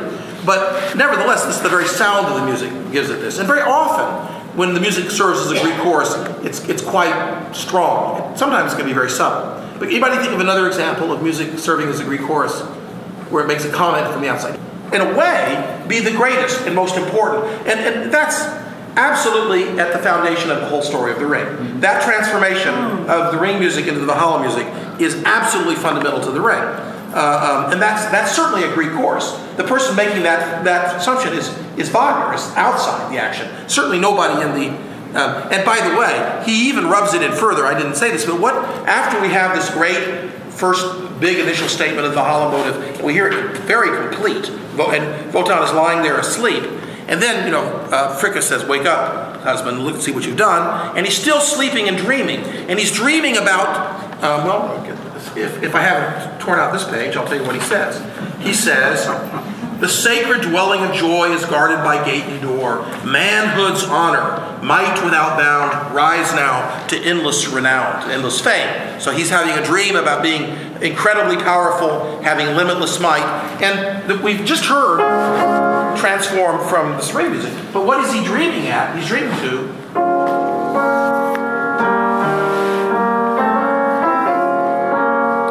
but nevertheless, this is the very sound of the music that gives it this. And very often, when the music serves as a Greek chorus, it's it's quite strong. Sometimes it can be very subtle. But anybody think of another example of music serving as a Greek chorus where it makes a comment from the outside? In a way, be the greatest and most important. And, and that's absolutely at the foundation of the whole story of the Ring. That transformation of the Ring music into the Valhalla music is absolutely fundamental to the Ring. Uh, um, and that's that's certainly a Greek chorus. The person making that, that assumption is, is Wagner, is outside the action. Certainly nobody in the... Um, and by the way, he even rubs it in further. I didn't say this, but what after we have this great first big initial statement of the Valhalla motive, we hear it very complete. And Wotan is lying there asleep. And then, you know, uh, Fricka says, "Wake up, husband, look and see what you've done." And he's still sleeping and dreaming. And he's dreaming about, um, well, if, if I haven't torn out this page, I'll tell you what he says. He says, "The sacred dwelling of joy is guarded by gate and door. Manhood's honor, might without bound, rise now to endless renown, to endless fame." So he's having a dream about being incredibly powerful, having limitless might, and that we've just heard transform from this Ring music. But what is he dreaming at? He's dreaming to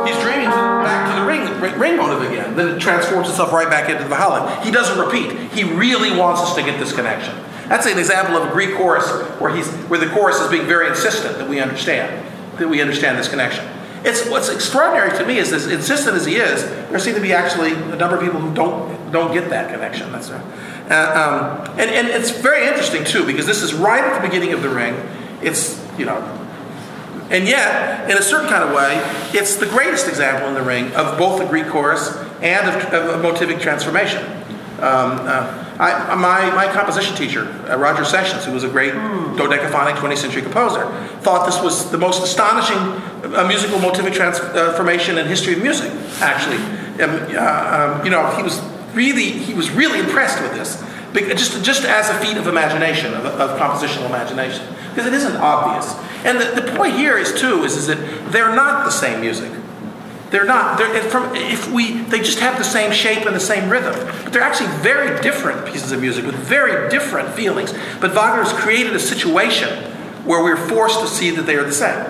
He's dreaming to back to the Ring Rain motive again. Then it transforms itself right back into the Valhalla. He doesn't repeat. He really wants us to get this connection. That's an example of a Greek chorus where he's where the chorus is being very insistent that we understand that we understand this connection. It's what's extraordinary to me is this, insistent as he is, there seem to be actually a number of people who don't don't get that connection. That's right. Uh, um, and and it's very interesting too, because this is right at the beginning of the Ring. It's you know, and yet in a certain kind of way, it's the greatest example in the Ring of both the Greek chorus and of, of, of motivic transformation. Um, uh, I, my, my composition teacher, uh, Roger Sessions, who was a great dodecaphonic twentieth century composer, thought this was the most astonishing uh, musical motivic transformation in history of music. Actually, um, uh, um, you know, he was really he was really impressed with this, just just as a feat of imagination, of, of compositional imagination, because it isn't obvious. And the, the point here is too is, is that they're not the same music. They're not. They're, from, if we, they just have the same shape and the same rhythm, but they're actually very different pieces of music with very different feelings. But Wagner has created a situation where we're forced to see that they are the same,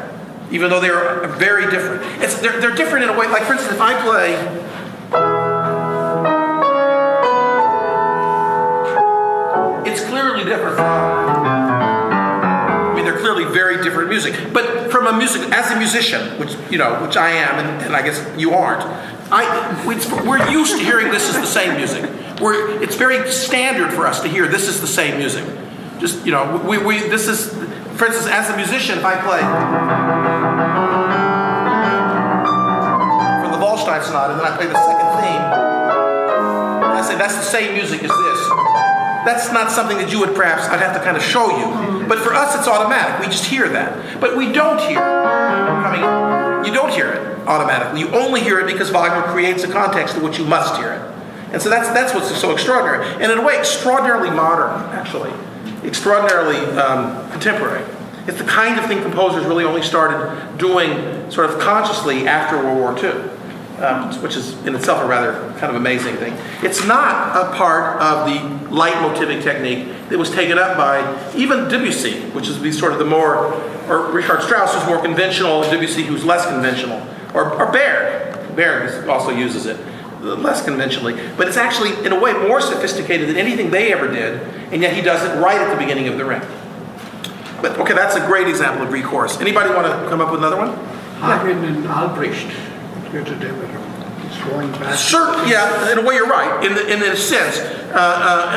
even though they are very different. It's, they're, they're different in a way. Like for instance, if I play, it's clearly different from. They're clearly very different music, but from a music as a musician, which you know, which I am, and, and I guess you aren't. I we're used to hearing this is the same music. We're it's very standard for us to hear this is the same music. Just you know, we we this is, for instance, as a musician, if I play from the Wallenstein Sonata, and then I play the second theme, and I say that's the same music as this. That's not something that you would perhaps, I'd have to kind of show you. But for us, it's automatic. We just hear that. But we don't hear it. I mean, you don't hear it automatically. You only hear it because Wagner creates a context in which you must hear it. And so that's, that's what's so extraordinary. And in a way, extraordinarily modern, actually. Extraordinarily um, contemporary. It's the kind of thing composers really only started doing sort of consciously after World War Two. Um, which is in itself a rather kind of amazing thing. It's not a part of the leitmotific technique that was taken up by even Debussy, which is the sort of the more, or Richard Strauss, who's more conventional, Debussy, who's less conventional, or, or Baird. Baird also uses it less conventionally. But it's actually, in a way, more sophisticated than anything they ever did, and yet he does it right at the beginning of the Ring. But, okay, that's a great example of Greek chorus. Anybody want to come up with another one? Hagen and Alberich. Certainly, yeah, in a way you're right. In the, in a sense, uh,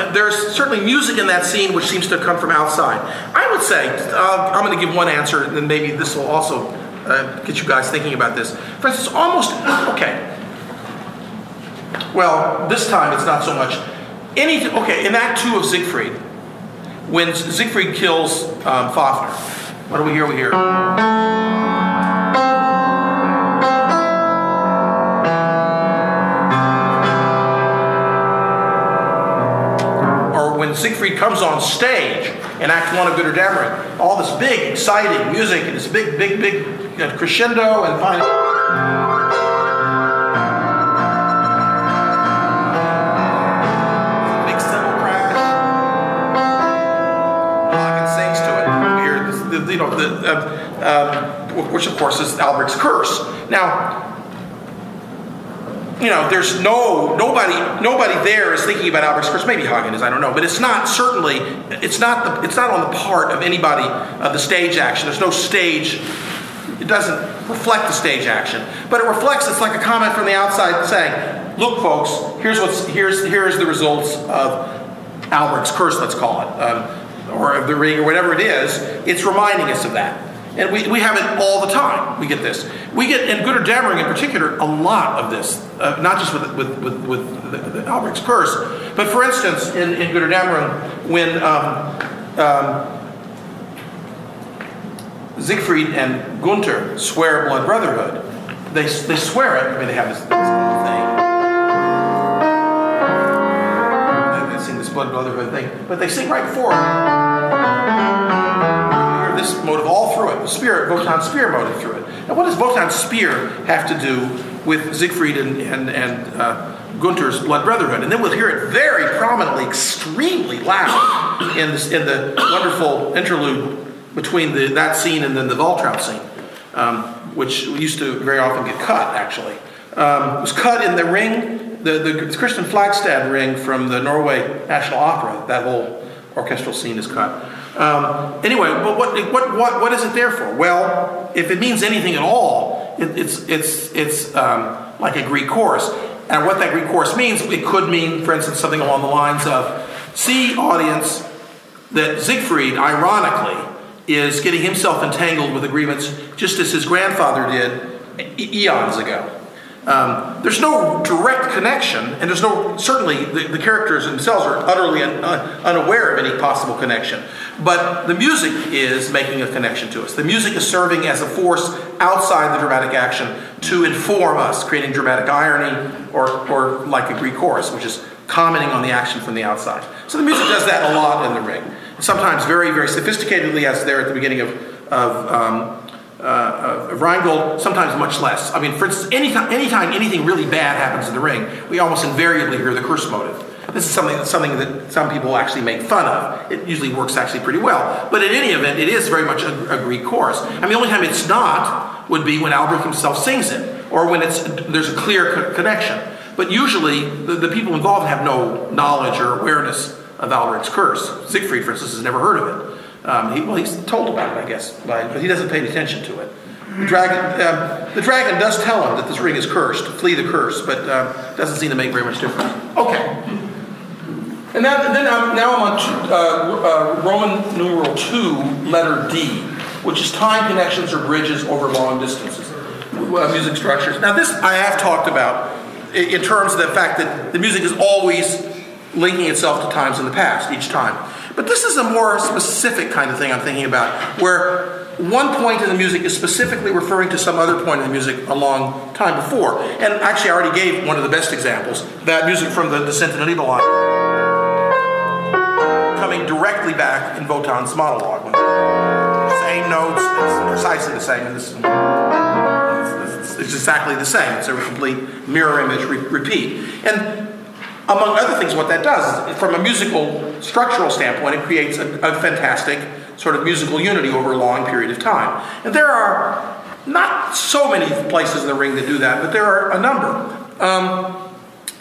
uh, there's certainly music in that scene which seems to come from outside. I would say, uh, I'm going to give one answer, and then maybe this will also uh, get you guys thinking about this. For instance, almost, okay. Well, this time it's not so much. Any, okay, in Act Two of Siegfried, when Siegfried kills um, Fafner, what do we hear? We hear... When Siegfried comes on stage in Act One of Götterdämmerung, all this big, exciting music and this big, big, big you know, crescendo and final. Big cymbal crash. Hagen sings to it. We hear this, the, you know, the, uh, um, which, of course, is Alberich's curse. Now, you know, there's no, nobody, nobody there is thinking about Alberich's curse. Maybe Hagen is, I don't know, but it's not certainly, it's not the, it's not on the part of anybody of the stage action. There's no stage, it doesn't reflect the stage action, but it reflects. It's like a comment from the outside saying, "Look, folks, here's what's here's here's the results of Alberich's curse, let's call it, um, or of the Ring, or whatever it is." It's reminding us of that. And we, we have it all the time. We get this. We get, in Götterdämmerung in particular, a lot of this. Uh, not just with, with, with, with the, the Alberic's curse, but for instance, in, in Götterdämmerung, when um, um, Siegfried and Gunther swear blood brotherhood, they, they swear it. I mean, they have this, this little thing. They, they sing this blood brotherhood thing. But they sing right before it. This motive all through it, the spirit, Wotan's spear motive through it. Now, what does Wotan's spear have to do with Siegfried and, and, and uh, Gunther's blood brotherhood? And then we'll hear it very prominently, extremely loud in, this, in the wonderful interlude between the, that scene and then the Waltraud scene, um, which used to very often get cut, actually. Um, it was cut in the ring, the, the Christian Flagstad ring from the Norway National Opera. That whole orchestral scene is cut. Um, anyway, but what, what what what is it there for? Well, if it means anything at all, it, it's it's it's um, like a Greek chorus. And what that Greek chorus means, it could mean, for instance, something along the lines of, "See, audience, that Siegfried, ironically, is getting himself entangled with agreements just as his grandfather did e eons ago." Um, there's no direct connection, and there's no, certainly the, the characters themselves are utterly un, uh, unaware of any possible connection. But the music is making a connection to us. The music is serving as a force outside the dramatic action to inform us, creating dramatic irony, or, or like a Greek chorus, which is commenting on the action from the outside. So the music does that a lot in the ring. Sometimes very, very sophisticatedly, as there at the beginning of, of um, Uh, of Rheingold, sometimes much less. I mean, for instance, anytime, anytime anything really bad happens in the ring, we almost invariably hear the curse motive. This is something, something that some people actually make fun of. It usually works actually pretty well. But in any event, it is very much a, a Greek chorus. I mean, the only time it's not would be when Alberich himself sings it, or when it's there's a clear co connection. But usually, the, the people involved have no knowledge or awareness of Alberich's curse. Siegfried, for instance, has never heard of it. Um, he, well, he's told about it, I guess, by, but he doesn't pay attention to it. The dragon, um, the dragon does tell him that this ring is cursed, flee the curse, but uh, doesn't seem to make very much difference. Okay. And now, then I'm, now I'm on to, uh, uh, Roman numeral two, letter D, which is time connections or bridges over long distances, uh, music structures. Now this I have talked about in, in terms of the fact that the music is always linking itself to times in the past each time. But this is a more specific kind of thing I'm thinking about, where one point in the music is specifically referring to some other point in the music a long time before. And actually, I already gave one of the best examples, that music from the Descent into Nibelheim, coming directly back in Wotan's monologue. Same notes, it's precisely the same. This, it's, it's exactly the same. It's a complete mirror image re repeat. And among other things, what that does, from a musical structural standpoint, it creates a, a fantastic sort of musical unity over a long period of time. And there are not so many places in the ring that do that, but there are a number. Um,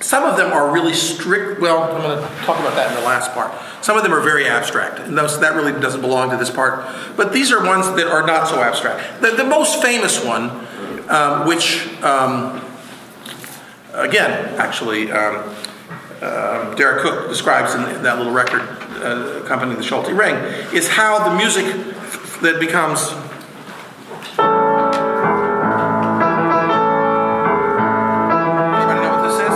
some of them are really strict. Well, I'm going to talk about that in the last part. Some of them are very abstract, and those, that really doesn't belong to this part. But these are ones that are not so abstract. The, the most famous one, um, which, um, again, actually... Um, Um, Derek Cooke describes in that little record uh, accompanying the Schulte ring, is how the music that becomes anybody know what this is?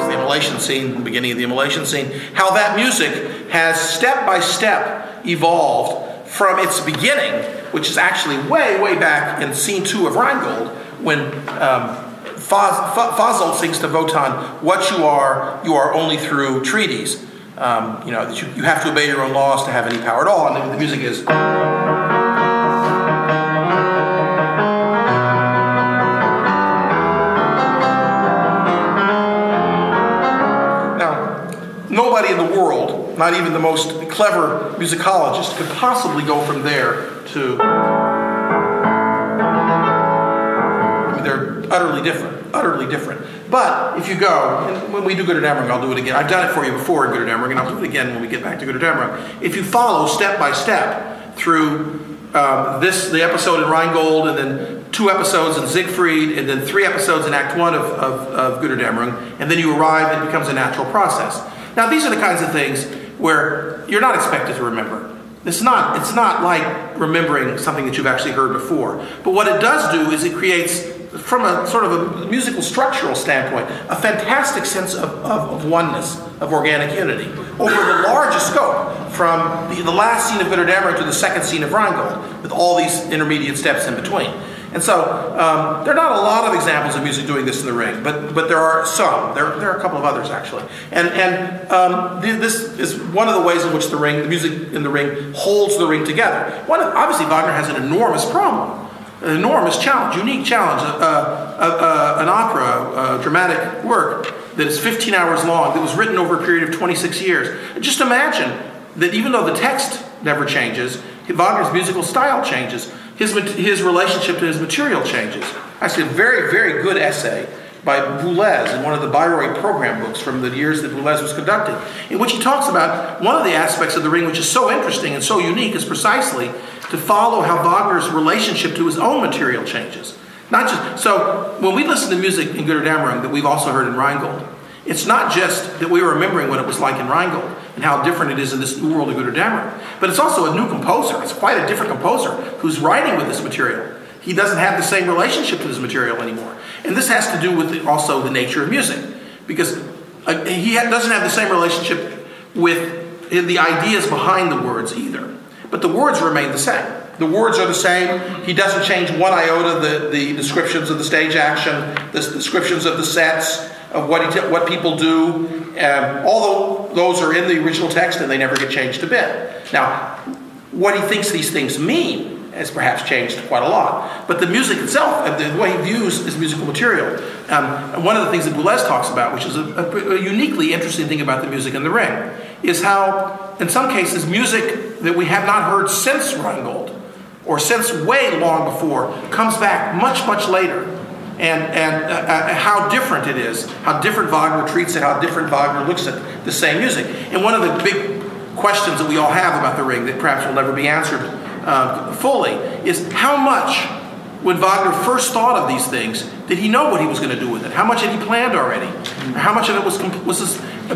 It's the immolation scene, the beginning of the immolation scene. How that music has step by step evolved from its beginning, which is actually way, way back in scene two of Rheingold, when um, Faz, Fazl sings to Wotan, "What you are, you are only through treaties." Um, you know, that you, you have to obey your own laws to have any power at all, and the music is... Now, nobody in the world, not even the most clever musicologist, could possibly go from there to... I mean, they're utterly different, utterly different. But if you go, and when we do Götterdämmerung, I'll do it again. I've done it for you before in Götterdämmerung, and I'll do it again when we get back to Götterdämmerung. If you follow step by step through um, this, the episode in Rheingold, and then two episodes in Siegfried, and then three episodes in Act One of, of, of Götterdämmerung, and then you arrive, and it becomes a natural process. Now, these are the kinds of things where you're not expected to remember. It's not, it's not like remembering something that you've actually heard before. But what it does do is it creates, from a sort of a musical structural standpoint, a fantastic sense of, of, of oneness, of organic unity, over the larger scope, from the, the last scene of Götterdämmerung to the second scene of Rheingold, with all these intermediate steps in between. And so, um, there are not a lot of examples of music doing this in the ring, but but there are some. There, there are a couple of others, actually. And, and um, th this is one of the ways in which the ring, the music in the ring holds the ring together. One of, obviously, Wagner has an enormous problem, an enormous challenge, unique challenge, uh, uh, uh, an opera, uh, dramatic work that is fifteen hours long, that was written over a period of twenty-six years. And just imagine that even though the text never changes, Wagner's musical style changes, his, his relationship to his material changes. Actually, a very, very good essay by Boulez in one of the Bayreuth program books from the years that Boulez was conducting, in which he talks about one of the aspects of the Ring which is so interesting and so unique is precisely to follow how Wagner's relationship to his own material changes. Not just, so when we listen to music in Götterdämmerung that we've also heard in Rheingold, it's not just that we were remembering what it was like in Rheingold and how different it is in this new world of Götterdämmerung, but it's also a new composer. It's quite a different composer who's writing with this material. He doesn't have the same relationship to this material anymore. And this has to do with the, also the nature of music, because uh, he ha doesn't have the same relationship with uh, the ideas behind the words either. But the words remain the same. The words are the same. He doesn't change one iota the, the descriptions of the stage action, the descriptions of the sets, of what, he what people do. Um, all those are in the original text and they never get changed a bit. Now, what he thinks these things mean has perhaps changed quite a lot. But the music itself, the way he views his musical material, um, one of the things that Boulez talks about, which is a, a, a uniquely interesting thing about the music in the Ring, is how, in some cases, music that we have not heard since Rheingold, or since way long before, comes back much, much later. And, and uh, uh, how different it is, how different Wagner treats it, how different Wagner looks at the same music. And one of the big questions that we all have about the Ring that perhaps will never be answered Uh, fully, is how much, when Wagner first thought of these things, did he know what he was going to do with it? How much had he planned already? Or how much of it was, was as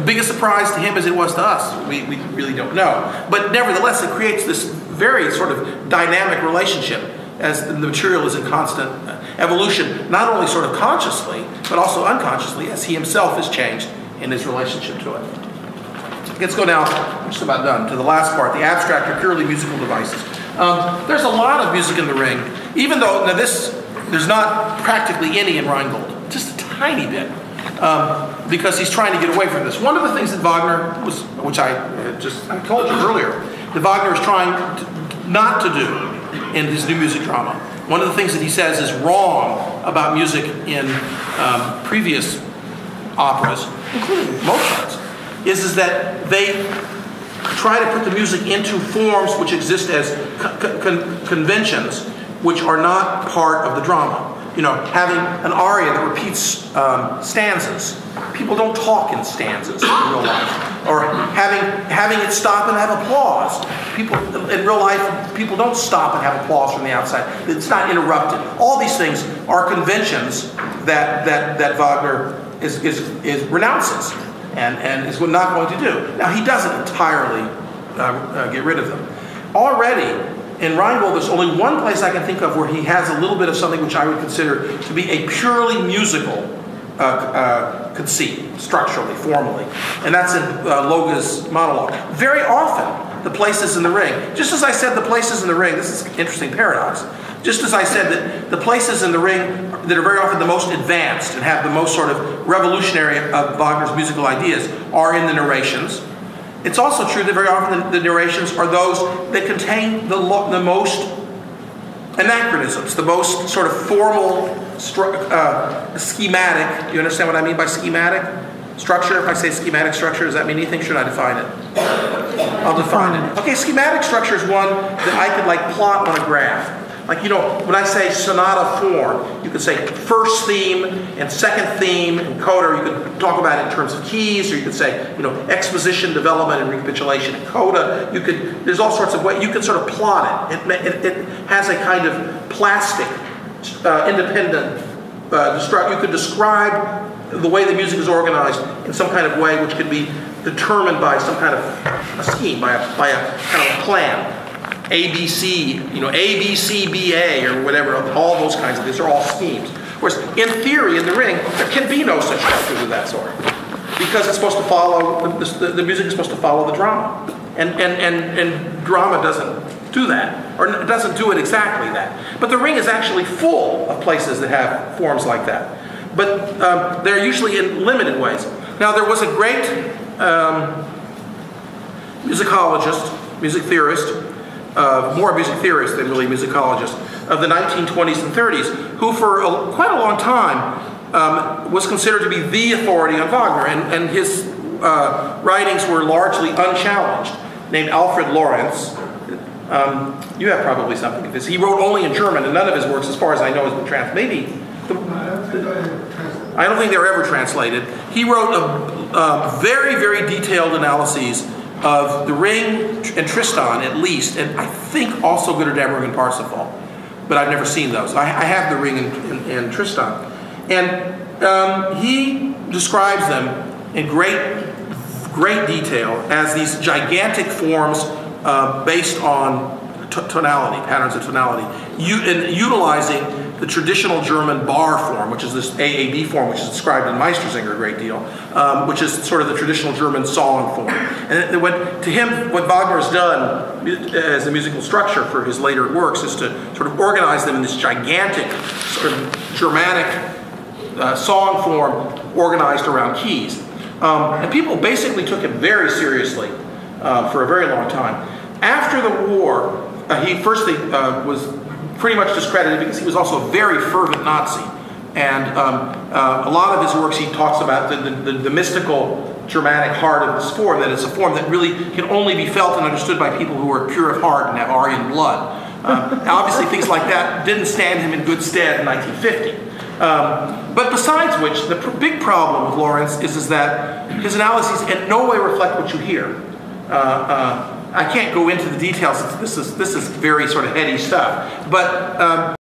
big a surprise to him as it was to us? We, we really don't know. But nevertheless, it creates this very sort of dynamic relationship as the material is in constant evolution, not only sort of consciously, but also unconsciously, as he himself has changed in his relationship to it. Let's go now, I'm just about done, to the last part, the abstract or purely musical devices. Um, there's a lot of music in the Ring, even though now this there's not practically any in Rheingold, just a tiny bit, um, because he's trying to get away from this. One of the things that Wagner was, which I uh, just I told you earlier, that Wagner is trying to, not to do in his new music drama. One of the things that he says is wrong about music in um, previous operas, including Mozart's, is is that they try to put the music into forms which exist as con con conventions, which are not part of the drama. You know, having an aria that repeats um, stanzas. People don't talk in stanzas in real life. Or having having it stop and have applause. People in real life, people don't stop and have applause from the outside. It's not interrupted. All these things are conventions that that that Wagner is is, is renounces. And, and is not going to do. Now, he doesn't entirely uh, uh, get rid of them. Already, in Rheingold, there's only one place I can think of where he has a little bit of something which I would consider to be a purely musical uh, uh, conceit, structurally, formally, and that's in uh, Loge's monologue. Very often, the places in the Ring, just as I said the places in the Ring, this is an interesting paradox, just as I said that the places in the Ring that are very often the most advanced and have the most sort of revolutionary of Wagner's musical ideas are in the narrations. It's also true that very often the narrations are those that contain the, the most anachronisms, the most sort of formal, uh, schematic. You understand what I mean by schematic? Structure, if I say schematic structure, does that mean anything? Should I define it? I'll define it. Okay, schematic structure is one that I could like plot on a graph. Like, you know, when I say sonata form, you could say first theme and second theme and coda. You could talk about it in terms of keys, or you could say, you know, exposition, development, and recapitulation and coda. You could, there's all sorts of ways. You could sort of plot it. It, it, it has a kind of plastic, uh, independent, uh, destru- you could describe the way the music is organized in some kind of way which could be determined by some kind of a scheme, by a, by a kind of a plan. A B C, you know, A B C B A or whatever, all those kinds of things are all schemes. Whereas in theory, in the Ring, there can be no such structures of that sort, because it's supposed to follow, the, the music is supposed to follow the drama. And, and, and, and drama doesn't do that, or doesn't do it exactly that. But the Ring is actually full of places that have forms like that. But um, they're usually in limited ways. Now, there was a great um, musicologist, music theorist, Uh, more music theorists than really musicologists, of the nineteen twenties and thirties, who for a, quite a long time um, was considered to be the authority on Wagner, and, and his uh, writings were largely unchallenged, named Alfred Lawrence. Um, you have probably something of this. He wrote only in German, and none of his works, as far as I know, has been translated. Maybe. The, the, I don't think they were ever translated. He wrote a, a very, very detailed analyses of The Ring and Tristan, at least, and I think also Götterdämmerung and Parsifal, but I've never seen those. I, I have The Ring and, and, and Tristan. And um, he describes them in great, great detail as these gigantic forms uh, based on tonality, patterns of tonality, U and utilizing the traditional German bar form, which is this A A B form, which is described in Meistersinger a great deal, um, which is sort of the traditional German song form. And it, what, to him, what Wagner has done as a musical structure for his later works is to sort of organize them in this gigantic sort of Germanic uh, song form organized around keys. Um, and people basically took it very seriously uh, for a very long time. After the war, uh, he first uh, was pretty much discredited because he was also a very fervent Nazi. And um, uh, a lot of his works he talks about the, the, the, the mystical Germanic heart of this form, that it's a form that really can only be felt and understood by people who are pure of heart and have Aryan blood. Um, obviously things like that didn't stand him in good stead in nineteen fifty. Um, but besides which, the pr big problem with Lawrence is, is that his analyses in no way reflect what you hear. Uh, uh, I can't go into the details. This is this is very sort of heady stuff. But um